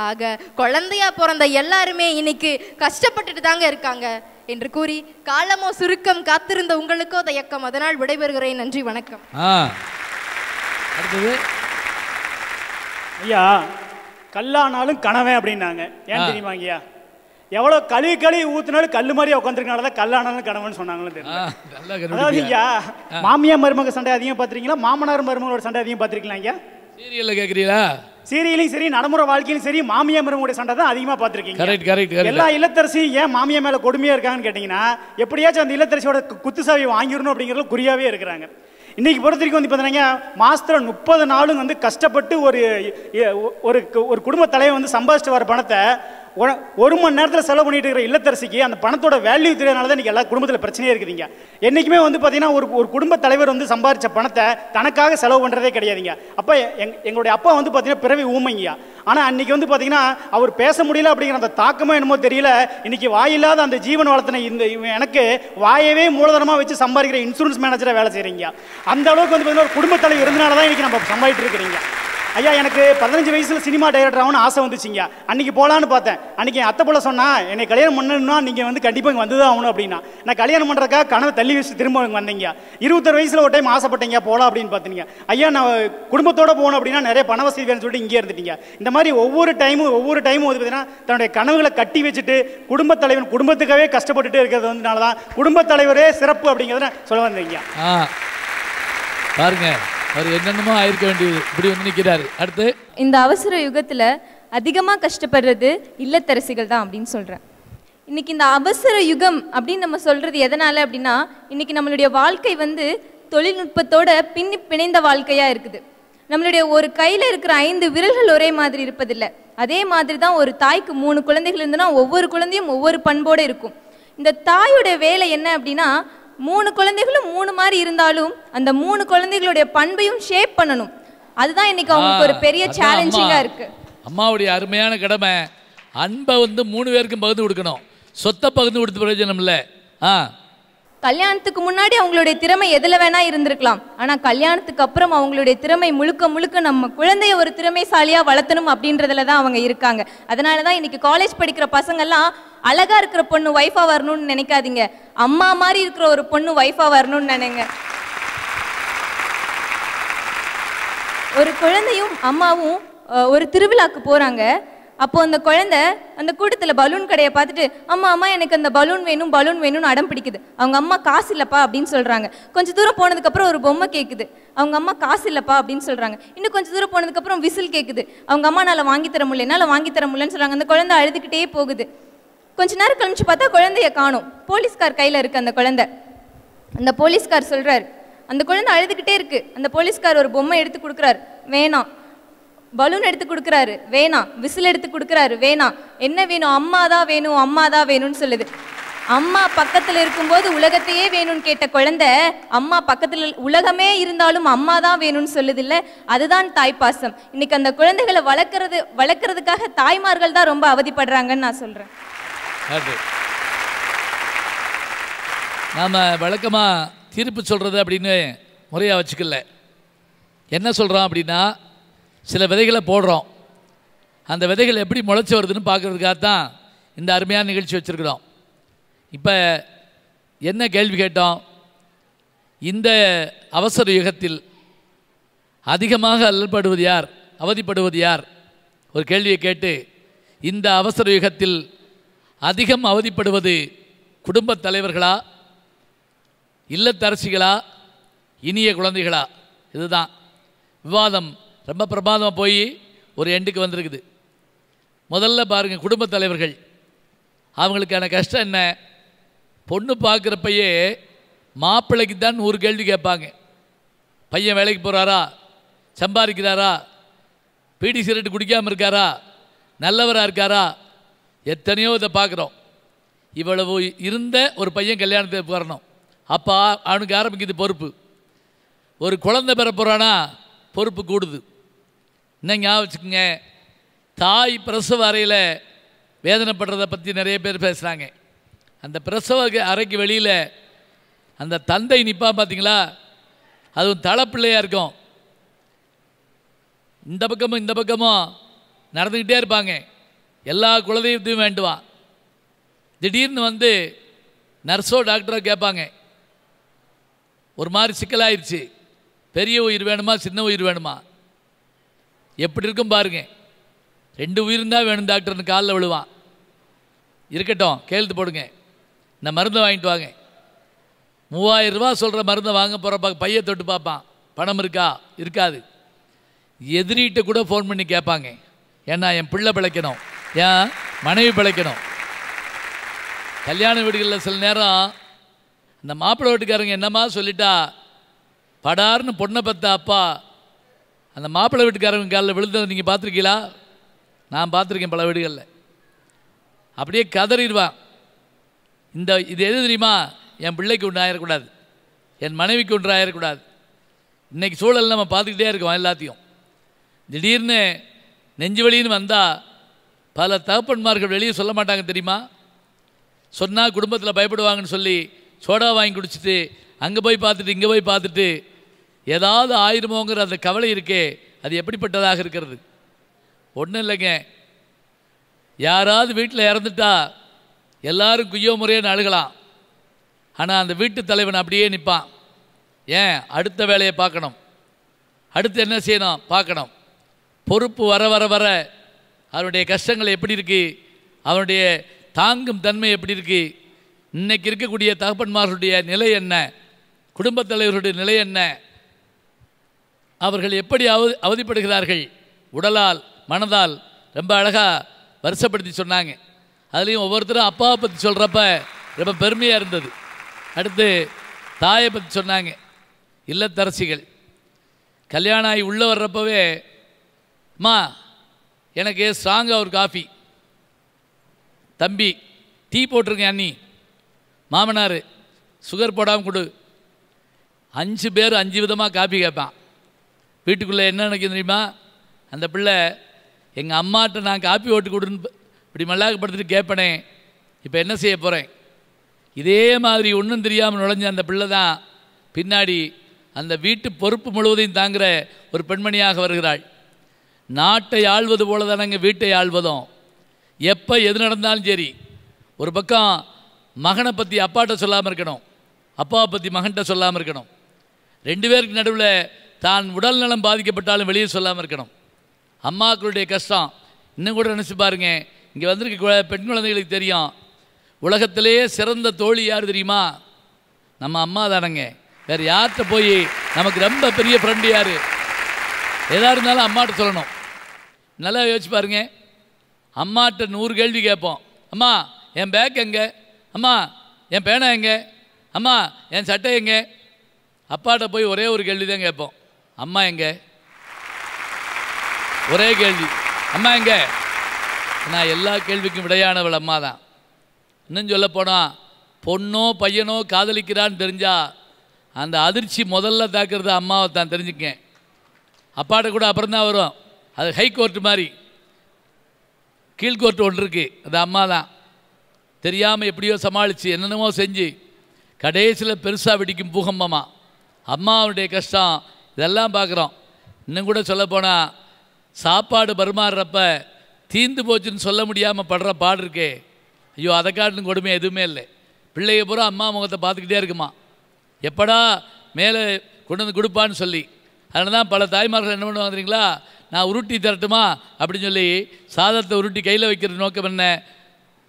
ஆக குழந்தையா பிறந்த எல்லாருமே இன்னைக்கு கஷ்டப்பட்டுட்டு தாங்க இருக்காங்க என்று கூறி, காலமோ சுருக்கம், காத்திருந்த உங்களுக்கோ தயக்கம். அதனால் விடைபெறுகிறேன். நன்றி, வணக்கம். ஐயா கல்லானாலும் கனவே அப்படின்னாங்க. ஏன் தெரியுமா ஐயா? எவ்வளோ கழுவி கழுவி ஊத்துனாலும் கல் மாதிரியே உட்காந்துருக்கனாலதான் கல்லானாலும் கனவுன்னு சொன்னாங்கன்னு தெரியல. அதாவது ஐயா மாமியா மருமக சண்டை அதிகம் பார்த்துருக்கீங்களா? மாமனார் மருமகளோட சண்டை அதிகம் பார்த்துருக்கலாம் ஐயா? சீரியல்ல கேட்குறீங்களா? சீரியலையும் சரி, நடைமுறை வாழ்க்கையிலும் சரி, மாமியா மருமகளுடைய சண்டை தான் அதிகமாக பார்த்துருக்கீங்க. எல்லா இல்லத்தரசியும் ஏன் மாமியா மேலே கொடுமையாக இருக்காங்கன்னு கேட்டிங்கன்னா, எப்படியாச்சும் அந்த இல்லத்தரசியோட குத்துசாவியை வாங்கிடணும் அப்படிங்கிறது குறியாகவே இருக்கிறாங்க. இன்னைக்கு பொறுத்த வரைக்கும் வந்து பார்த்தீங்கன்னா, மாசத்தில் 30 நாளும் வந்து கஷ்டப்பட்டு ஒரு குடும்ப தலைவர் வந்து சம்பாதிச்சுட்டு வர பணத்தை 1 மணி நேரத்தில் செலவு பண்ணிட்டு இருக்கிற இல்லத்தரசிக்கு அந்த பணத்தோட வேல்யூ தெரியாதனால தான் இன்னைக்கு எல்லா குடும்பத்தில் பிரச்சனையே இருக்குதுங்க. என்றைக்குமே வந்து பார்த்தீங்கன்னா, ஒரு குடும்ப தலைவர் வந்து சம்பாதிச்ச பணத்தை தனக்காக செலவு பண்ணுறதே கிடையாதுங்க. அப்போ எங்களுடைய அப்பா வந்து பார்த்தீங்கன்னா பிறவி ஊமைங்கயா. ஆனால் அன்றைக்கி வந்து பார்த்தீங்கன்னா அவர் பேச முடியல அப்படிங்கிற அந்த தாக்கமோ என்னமோ தெரியல, இன்றைக்கி வாயில்லாத அந்த ஜீவன் வளர்த்தின இந்த எனக்கு வாயவே மூலதனமாக வச்சு சம்பாதிக்கிற இன்சூரன்ஸ் மேனேஜராக வேலை செய்கிறீங்க. அந்த அளவுக்கு வந்து பார்த்தீங்கன்னா ஒரு குடும்பத்தலைவர் இருந்தனால தான் இன்றைக்கி நம்ம சம்பாதிட்டு இருக்கிறீங்க. ஐயா எனக்கு 15 வயசில் சினிமா டைரக்டர் ஆகணும்னு ஆசை வந்துச்சுங்க. அன்றைக்கி போகலான்னு பார்த்தேன். அன்றைக்கி என் அத்தை போல சொன்னால், என்னை கல்யாணம் பண்ணணும்னா நீங்கள் வந்து கண்டிப்பாக இங்கே வந்து தான் ஆகணும் அப்படின்னா. நான் கல்யாணம் பண்ணுறக்காக கனவு தள்ளி வச்சு திரும்ப இங்கே வந்தீங்க. 26 வயசில் ஒரு டைம் ஆசைப்பட்டீங்க போகலாம் அப்படின்னு பார்த்தீங்க. ஐயா நான் குடும்பத்தோடு போகணும் அப்படின்னா நிறைய பண வசதி வேணும்னு சொல்லிட்டு இங்கே இருந்துட்டீங்க. இந்த மாதிரி ஒவ்வொரு டைமும் வந்து பார்த்தீங்கன்னா தன்னுடைய கனவுகளை கட்டி வச்சுட்டு குடும்பத் தலைவர் குடும்பத்துக்காகவே கஷ்டப்பட்டுட்டு இருக்கிறது வந்துனால தான் குடும்பத் தலைவரே சிறப்பு அப்படிங்கிறத சொல்ல வந்தீங்க. பாருங்க அவர் என்னென்னமோ ஆயிருக்க வேண்டியது இப்படி வந்து நிற்கிறாரு. அடுத்து, இந்த அவசர யுகத்தில் அதிகமாக கஷ்டப்படுறது இல்லத்தரசிகள் தான் அப்படின்னு சொல்கிறேன். இன்றைக்கி இந்த அவசர யுகம் அப்படின்னு நம்ம சொல்கிறது எதனால் அப்படின்னா, இன்றைக்கி நம்மளுடைய வாழ்க்கை வந்து தொழில்நுட்பத்தோட பின்னி பிணைந்த வாழ்க்கையாக இருக்குது. நம்மளுடைய ஒரு கையில் இருக்கிற 5 விரல்கள் ஒரே மாதிரி இருப்பதில்லை. அதே மாதிரி தான் ஒரு தாய்க்கு 3 குழந்தைகள் இருந்ததுன்னா ஒவ்வொரு குழந்தையும் ஒவ்வொரு பண்போடு இருக்கும். இந்த தாயோட வேலை என்ன அப்படின்னா, 3 குழந்தைகளும் 3 மாதிரி இருந்தாலும் அந்த 3 குழந்தைகளுடைய பண்பையும் ஷேப் பண்ணணும். அதுதான் இன்னைக்கு அவங்களுக்கு ஒரு பெரிய சேலஞ்சிங்கா இருக்கு. அம்மாவுடைய அருமையான கடமை அன்பை வந்து 3 பேருக்கும் பகிர்ந்து கொடுக்கணும். சொத்தை பகிர்ந்து கொடுத்து பிரயோஜனம் இல்லை. கல்யாணத்துக்கு முன்னாடி அவங்களுடைய திறமை எதில் வேணா இருந்திருக்கலாம், ஆனால் கல்யாணத்துக்கு அப்புறம் அவங்களுடைய திறமை முழுக்க முழுக்க நம்ம குழந்தைய ஒரு திறமைசாலியாக வளர்த்தணும் அப்படின்றதுல தான் அவங்க இருக்காங்க. அதனால தான் இன்னைக்கு காலேஜ் படிக்கிற பசங்கள்லாம் அழகாக இருக்கிற பொண்ணு ஒய்ஃபாக வரணும்னு நினைக்காதீங்க, அம்மா மாதிரி இருக்கிற ஒரு பொண்ணு ஒய்ஃபாக வரணும்னு நினைங்க. ஒரு குழந்தையும் அம்மாவும் ஒரு திருவிழாக்கு போகிறாங்க. அப்போ அந்த குழந்தை அந்த கூட்டத்தில் பலூன் கடையை பார்த்துட்டு அம்மா அம்மா எனக்கு அந்த பலூன் வேணும்னு அடம் பிடிக்குது. அவங்க அம்மா காசு இல்லைப்பா அப்படின்னு சொல்கிறாங்க. கொஞ்சம் தூரம் போனதுக்கப்புறம் ஒரு பொம்மை கேட்குது. அவங்க அம்மா காசு இல்லைப்பா அப்படின்னு சொல்கிறாங்க. இன்னும் கொஞ்சம் தூரம் போனதுக்கப்புறம் விசில் கேட்குது. அவங்க அம்மா என்னால் வாங்கி தர முடியலன்னு சொல்கிறாங்க. அந்த குழந்தை அழுதுகிட்டே போகுது. கொஞ்ச நேரம் கழிச்சு பார்த்தா குழந்தைய காணோம். போலீஸ்கார் கையில் இருக்குது அந்த குழந்தை. அந்த போலீஸ்கார் சொல்கிறார், அந்த குழந்தை அழுதுகிட்டே இருக்குது. அந்த போலீஸ்கார் ஒரு பொம்மை எடுத்து கொடுக்குறாரு, வேணாம். பலூன் எடுத்து கொடுக்குறாரு, வேணாம். விசில் எடுத்து கொடுக்குறாரு, வேணாம். என்ன வேணும்? அம்மா தான் வேணும்னு சொல்லுது. அம்மா பக்கத்தில் இருக்கும்போது உலகத்தையே வேணும்னு கேட்ட குழந்தை, அம்மா பக்கத்தில் உலகமே இருந்தாலும் அம்மா தான் வேணும்னு சொல்லுது. இல்லை, அதுதான் தாய்ப்பாசம். இன்னைக்கு அந்த குழந்தைகளை வளர்க்குறதுக்காக தாய்மார்கள் தான் ரொம்ப அவதிப்படுறாங்கன்னு நான் சொல்கிறேன். நாம் வழக்கமாக தீர்ப்பு சொல்கிறது அப்படின்னு முறையாக வச்சுக்கல. என்ன சொல்கிறோம் அப்படின்னா, சில விதைகளை போடுறோம். அந்த விதைகள் எப்படி முளைச்சி வருதுன்னு பார்க்குறதுக்காக தான் இந்த அருமையான நிகழ்ச்சி வச்சுருக்கிறோம். இப்போ என்ன கேள்வி கேட்டோம்? இந்த அவசர யுகத்தில் அதிகமாக அல்லப்படுவது யார், அவதிப்படுவது யார்? ஒரு கேள்வியை கேட்டு, இந்த அவசர யுகத்தில் அதிகம் அவதிப்படுவது குடும்பத் தலைவர்களா, இல்லத்தரசிகளா, இனிய குழந்தைகளா? இதுதான் விவாதம். ரொம்ப பிரமாதமாக போய் ஒரு எண்டுக்கு வந்திருக்குது. முதல்ல பாருங்கள், குடும்பத் தலைவர்கள் அவங்களுக்கான கஷ்டம் என்ன? பொண்ணு பார்க்குறப்பையே மாப்பிள்ளைக்கு தான் 100 கேள்வி கேட்பாங்க. பையன் வேலைக்கு போகிறாரா, சம்பாதிக்கிறாரா, பீடி சிகரெட் குடிக்காமல் இருக்காரா, நல்லவராக இருக்காரா, எத்தனையோ இதை பார்க்குறோம். இவ்வளவு இருந்த ஒரு பையன் கல்யாணத்துக்கு வரணும். அப்போ அவனுக்கு ஆரம்பிக்குது பொறுப்பு. ஒரு குழந்தை பெற போகிறானா பொறுப்பு கூடுது. இன்னும் ஞாபகம் வச்சுக்கோங்க, தாய் பிரசவ அறையில் வேதனைப்படுறதை பற்றி நிறைய பேர் பேசுகிறாங்க. அந்த பிரசவ அறைக்கு வெளியில் அந்த தந்தை நிற்பா பார்த்தீங்களா, அதுவும் தலைப்பிள்ளையாக இருக்கும். இந்த பக்கமும் நடந்துக்கிட்டே இருப்பாங்க. எல்லா குலதெய்வத்தையும் வேண்டுவான். திடீர்னு வந்து நர்ஸோ டாக்டரோ கேட்பாங்க, ஒரு மாதிரி சிக்கலாயிடுச்சு, பெரிய உயிர் வேணுமா சின்ன உயிர் வேணுமா? எப்படி இருக்கும் பாருங்க. 2 உயிர் தான் வேணும் டாக்டர்னு காலில் விழுவான். இருக்கட்டும், கேள்வி போடுங்க, இந்த மருந்தை வாங்கிட்டு வாங்க. 3000 ரூபா சொல்கிற மருந்தை வாங்க போகிற பைய தொட்டு பார்ப்பான், பணம் இருக்கா? இருக்காது. எதிரிகிட்ட கூட ஃபோன் பண்ணி கேட்பாங்க, ஏன்னா என் பிள்ளை பிழைக்கணும், என் மனைவி பிழைக்கணும். கல்யாண வீடுகளில் சில நேரம் இந்த மாப்பிள்ளை வீட்டுக்காரங்க என்னம்மா சொல்லிட்டா படார்னு பொண்ணை பற்ற அப்பா அந்த மாப்பிள்ளை வீட்டுக்காரங்க காலில் விழுந்ததை நீங்கள் பார்த்துருக்கீங்களா? நான் பார்த்துருக்கேன் பல வீடுகளில். அப்படியே கதறிடுவான். இது எது தெரியுமா? என் பிள்ளைக்கு ஒன்று ஆயிடக்கூடாது, என் மனைவிக்கு ஒன்று ஆயிடக்கூடாது. இன்றைக்கி சூழல் நம்ம பார்த்துக்கிட்டே இருக்கோம் எல்லாத்தையும். திடீர்னு நெஞ்சு வலின்னு வந்தால் பல தகப்பன்மார்கள் வெளியே சொல்ல மாட்டாங்க தெரியுமா? சொன்னால் குடும்பத்தில் பயப்படுவாங்கன்னு சொல்லி சோடா வாங்கி குடிச்சிட்டு அங்கே போய் பார்த்துட்டு இங்கே போய் பார்த்துட்டு ஏதாவது ஆயிருமோங்கிற அந்த கவலை இருக்கே, அது எப்படிப்பட்டதாக இருக்கிறது? ஒன்றும் இல்லைங்க, யாராவது வீட்டில் இறந்துட்டா எல்லாரும் குய்யோ முறையன்னு அழுகலாம். ஆனால் அந்த வீட்டு தலைவன் அப்படியே நிற்பான். ஏன்? அடுத்த வேலையை பார்க்கணும், அடுத்து என்ன செய்யணும் பார்க்கணும். பொறுப்பு வர வர வர அவனுடைய கஷ்டங்கள் எப்படி இருக்குது, அவனுடைய தாங்கும் தன்மை எப்படி இருக்குது, இன்றைக்கி இருக்கக்கூடிய தகப்பன்மார்களுடைய நிலை என்ன, குடும்பத் தலைவர்களுடைய நிலை என்ன, அவர்கள் எப்படி அவதிப்படுகிறார்கள் உடலால் மனதால், ரொம்ப அழகாக வருஷப்படுத்தி சொன்னாங்க. அதுலேயும் ஒவ்வொருத்தரும் அப்பாவை பற்றி சொல்கிறப்ப ரொம்ப பெருமையாக இருந்தது. அடுத்து தாயை பற்றி சொன்னாங்க. இல்லத்தரசிகள் கல்யாணம் ஆகி உள்ளே வர்றப்பவே, அம்மா எனக்கு ஸ்ட்ராங்காக ஒரு காஃபி, தம்பி டீ போட்டிருங்க, அண்ணி மாமனார் சுகர் போடாமல் கொடு. 5 பேர் 5 விதமாக காப்பி கேட்பான். வீட்டுக்குள்ளே என்ன நினைக்கிறது தெரியுமா? அந்த பிள்ளை எங்கள் அம்மாட்ட நான் காப்பி ஓட்டு கொடுன்னு இப்படி மல்லாக்கப்படுத்திட்டு கேட்பனே, இப்போ என்ன செய்ய போகிறேன்? இதே மாதிரி ஒன்றும் தெரியாமல் நுழைஞ்ச அந்த பிள்ளை தான் பின்னாடி அந்த வீட்டு பொறுப்பு முழுவதையும் தாங்குகிற ஒரு பெண்மணியாக வருகிறாள். நாட்டை ஆள்வது போல தானங்க வீட்டை ஆள்வதும். எப்போ எது நடந்தாலும் சரி, ஒரு பக்கம் மகனை பற்றி அப்பாட்ட சொல்லாமல் இருக்கணும், அப்பாவை பற்றி மகன்கிட்ட சொல்லாமல் இருக்கணும், ரெண்டு பேருக்கு நடுவில் தான் உடல்நலம் பாதிக்கப்பட்டாலும் வெளியே சொல்லாமல் இருக்கணும். அம்மாக்களுடைய கஷ்டம் இன்னும் கூட நினச்சி பாருங்க. இங்கே வந்திருக்க பெண் குழந்தைகளுக்கு தெரியும், உலகத்திலேயே சிறந்த தோழி யார் தெரியுமா? நம்ம அம்மா தானங்க. வேறு யார்கிட்ட போய் நமக்கு ரொம்ப பெரிய ஃப்ரெண்டு யார்? எதாக இருந்தாலும் அம்மாட்ட சொல்லணும். நல்லா யோசிச்சு பாருங்க. அம்மாட்ட 100 கேள்வி கேட்போம். அம்மா என் பேக் எங்கே? அம்மா என் பேனா எங்கே? அம்மா என் சட்டை எங்கே? அப்பாட்ட போய் ஒரே ஒரு கேள்வி தான் கேட்போம், அம்மா எங்கே? ஒரே கேள்வி, அம்மா எங்கே? நான் எல்லா கேள்விக்கும் விடையானவள் அம்மா தான். இன்னும் சொல்ல போனால், பொண்ணோ பையனோ காதலிக்கிறான்னு தெரிஞ்சால் அந்த அதிர்ச்சி முதல்ல தாக்குறது அம்மாவை தான். தெரிஞ்சுக்கேன், அப்பாட்ட கூட அப்புறம்தான் வரும். அது ஹை கோர்ட்டு மாதிரி கீழ்கோர்ட்டு ஒன்று இருக்குது, அது அம்மா தான். தெரியாமல் எப்படியோ சமாளித்து என்னென்னமோ செஞ்சு கடைசியில் பெருசாக வெடிக்கும் பூகம்பமா அம்மாவுடைய கஷ்டம். இதெல்லாம் பார்க்குறோம். இன்னும் கூட சொல்லப்போனால், சாப்பாடு பரிமாறுறப்ப தீந்து போச்சுன்னு சொல்ல முடியாமல் படுற பாடு இருக்கே, ஐயோ அதை காட்டிலும் கொடுமையாக எதுவுமே இல்லை. பிள்ளைய பூரா அம்மா முகத்தை பார்த்துக்கிட்டே இருக்குமா, எப்படா மேலே கொண்டு வந்து கொடுப்பான்னு சொல்லி. அதனால தான் பல தாய்மார்கள் என்ன பண்ணுவாங்க தெரியுங்களா, நான் உருட்டி தரட்டுமா அப்படின்னு சொல்லி சாதத்தை உருட்டி கையில் வைக்கிற நோக்கம் என்ன?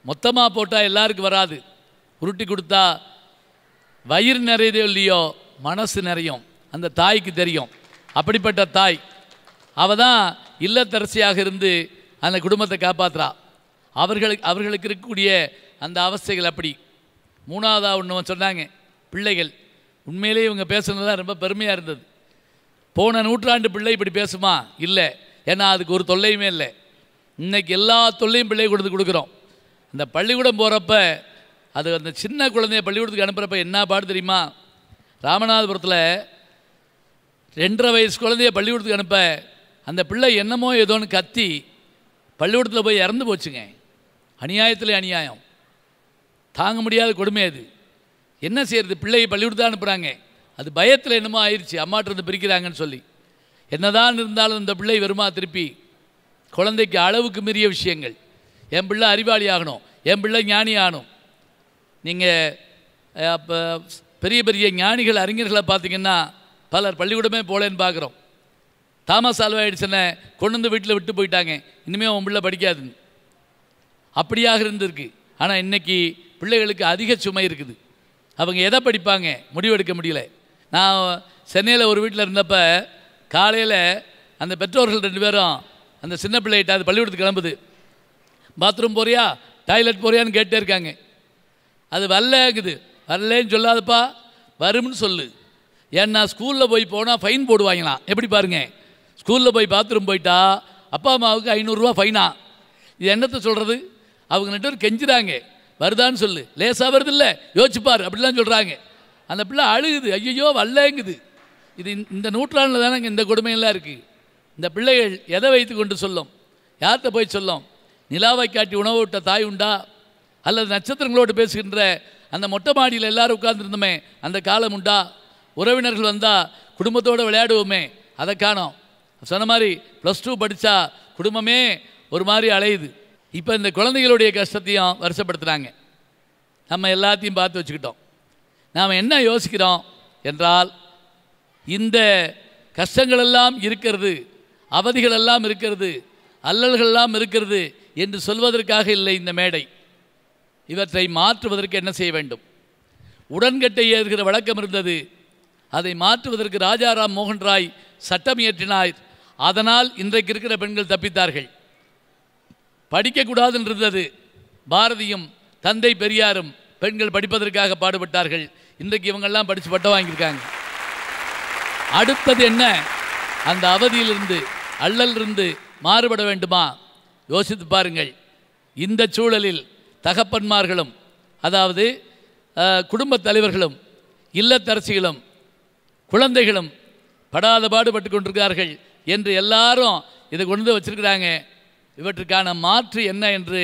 மொத்தமாக போட்டால் எல்லாருக்கும் வராது, உருட்டி கொடுத்தா வயிறு நிறையதோ இல்லையோ மனசு நிறையும், அந்த தாய்க்கு தெரியும். அப்படிப்பட்ட தாய் அவள் தான் இல்லத்தரசியாக இருந்து அந்த குடும்பத்தை காப்பாற்றுறா. அவர்களுக்கு இருக்கக்கூடிய அந்த அவஸ்தைகள் அப்படி. மூணாவதாக ஒன்று சொன்னாங்க, பிள்ளைகள். உண்மையிலே இவங்க பேசுனது தான் ரொம்ப பெருமையாக இருந்தது. போன நூற்றாண்டு பிள்ளை இப்படி பேசுமா? இல்லை, ஏன்னா அதுக்கு ஒரு தொல்லையுமே இல்லை. இன்றைக்கி எல்லா தொல்லையும் பிள்ளை கொடுத்து கொடுக்குறோம். அந்த பள்ளிக்கூடம் போகிறப்ப அது அந்த சின்ன குழந்தைய பள்ளிக்கூடத்துக்கு அனுப்புகிறப்ப என்ன பாடு தெரியுமா? ராமநாதபுரத்தில் 2.5 வயசு குழந்தைய பள்ளிக்கூடத்துக்கு அனுப்ப அந்த பிள்ளை என்னமோ ஏதோன்னு கத்தி பள்ளிக்கூடத்தில் போய் இறந்து போச்சுங்க. அநியாயத்தில் அநியாயம், தாங்க முடியாத கொடுமை. அது என்ன செய்கிறது? பிள்ளையை பள்ளிக்கூடத்தான் அனுப்புகிறாங்க. அது பயத்தில் என்னமோ ஆயிடுச்சு, அம்மாட்டிருந்து பிரிக்கிறாங்கன்னு சொல்லி. என்னதான் இருந்தாலும் இந்த பிள்ளை வருமா திருப்பி? குழந்தைக்கு அளவுக்கு மீறிய விஷயங்கள். என் பிள்ளை அறிவாளி ஆகணும், என் பிள்ளை ஞானி ஆகணும். நீங்கள் பெரிய பெரிய ஞானிகள் அறிஞர்களை பார்த்திங்கன்னா பலர் பள்ளிக்கூடமே போலேன்னு பார்க்குறோம். தாமஸ் ஆல்வா எடிசனை கொண்டு வந்து வீட்டில் விட்டு போயிட்டாங்க, இனிமேல் உன் பிள்ளை படிக்காதுன்னு. அப்படியாக இருந்திருக்கு. ஆனால் இன்றைக்கி பிள்ளைகளுக்கு அதிக சுமை இருக்குது. அவங்க எதை படிப்பாங்க முடிவெடுக்க முடியல. நான் சென்னையில் ஒரு வீட்டில் இருந்தப்போ காலையில் அந்த பெற்றோர்கள் 2 பேரும் அந்த சின்ன பிள்ளைகிட்ட, அது பள்ளிக்கூடத்துக்கு கிளம்புது, பாத்ரூம் போறியா டாய்லெட் போறியான்னு கேட்டே இருக்காங்க. அது வரலங்குது. வரலன்னு சொல்லாதப்பா, வரும்னு சொல்லு. ஏன்னா ஸ்கூலில் போனால் ஃபைன் போடுவாங்களாம். எப்படி பாருங்க, ஸ்கூலில் போய் பாத்ரூம் போயிட்டா அப்பா அம்மாவுக்கு 500 ரூபா ஃபைனா. இது என்னத்தை சொல்கிறது? அவங்க நட்டு கெஞ்சுறாங்க, வருதான்னு சொல்லு, லேசாக வருது இல்லை யோசிச்சுப்பார் அப்படிலாம் சொல்கிறாங்க. அந்த பிள்ளை அழுகுது, ஐயோ வரலங்குது. இது இந்த நூற்றாண்டில் தானே இந்த கொடுமையெல்லாம் இருக்குது. இந்த பிள்ளைகள் எதை வைத்து கொண்டு சொல்லும்? யார்கிட்ட போய் சொல்லும்? நிலாவை காட்டி உணவு விட்ட தாய் உண்டா? அல்லது நட்சத்திரங்களோடு பேசுகின்ற அந்த மொட்டை மாடியில் எல்லாரும் உட்கார்ந்துருந்தோமே அந்த காலம் உண்டா? உறவினர்கள் வந்தால் குடும்பத்தோடு விளையாடுவோமே, அதை காணோம். சொன்ன மாதிரி +2 படித்தா குடும்பமே ஒரு மாதிரி அலையுது. இப்போ இந்த குழந்தைகளுடைய கஷ்டத்தையும் வருஷப்படுத்துகிறாங்க. நம்ம எல்லாத்தையும் பார்த்து வச்சுக்கிட்டோம். நாம் என்ன யோசிக்கிறோம் என்றால், இந்த கஷ்டங்களெல்லாம் இருக்கிறது, அவதிகளெல்லாம் இருக்கிறது, அல்லல்களெல்லாம் இருக்கிறது என்று சொல்வதற்காக இல்லை இந்த மேடை. இவற்றை மாற்றுவதற்கு என்ன செய்ய வேண்டும்? உடன்கட்டை ஏறுகிற வழக்கம் இருந்தது, அதை மாற்றுவதற்கு ராஜாராம் மோகன் ராய் சட்டம் இயற்றினார். அதனால் இன்றைக்கு இருக்கிற பெண்கள் தப்பித்தார்கள். படிக்கக்கூடாதுன்னு இருந்தது, பாரதியும் தந்தை பெரியாரும் பெண்கள் படிப்பதற்காக பாடுபட்டார்கள். இன்றைக்கு இவங்கள்லாம் படித்து பட்டம் வாங்கியிருக்காங்க. அடுத்தது என்ன? அந்த அவதியிலிருந்து அல்லலிருந்து மாறுபட வேண்டுமா? யோசித்து பாருங்கள். இந்த சூழலில் தகப்பன்மார்களும், அதாவது குடும்பத் தலைவர்களும், இல்லத்தரசிகளும், குழந்தைகளும் படாத பாடுபட்டு கொண்டிருக்கிறார்கள் என்று எல்லாரும் இதை கொண்டு வந்து வச்சிருக்கிறாங்க. இவற்றுக்கான மாற்று என்ன என்று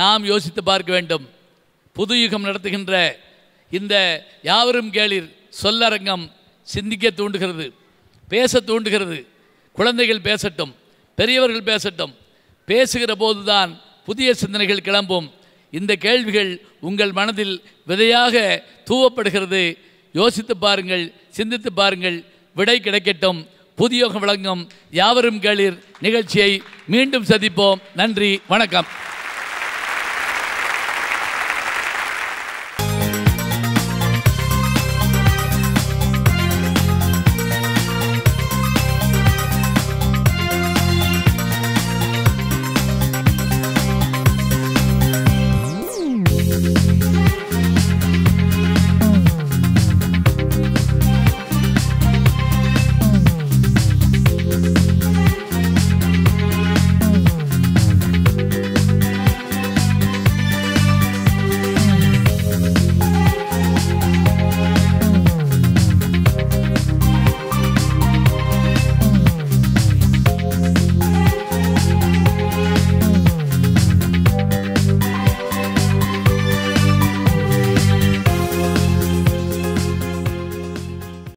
நாம் யோசித்து பார்க்க வேண்டும். புது யுகம் நடத்துகின்ற இந்த யாவரும் கேளிர் சொல்லரங்கம் சிந்திக்க தூண்டுகிறது, பேச தூண்டுகிறது. குழந்தைகள் பேசட்டும், பெரியவர்கள் பேசட்டும். பேசுகிற போது தான் புதிய சிந்தனைகள் கிளம்பும். இந்த கேள்விகள் உங்கள் மனதில் விதையாக தூவப்படுகிறது. யோசித்து பாருங்கள், சிந்தித்து பாருங்கள், விடை கிடைக்கட்டும். புதியோகம் வழங்கும் யாவரும் கேளிர் நிகழ்ச்சியை மீண்டும் சந்திப்போம். நன்றி, வணக்கம்.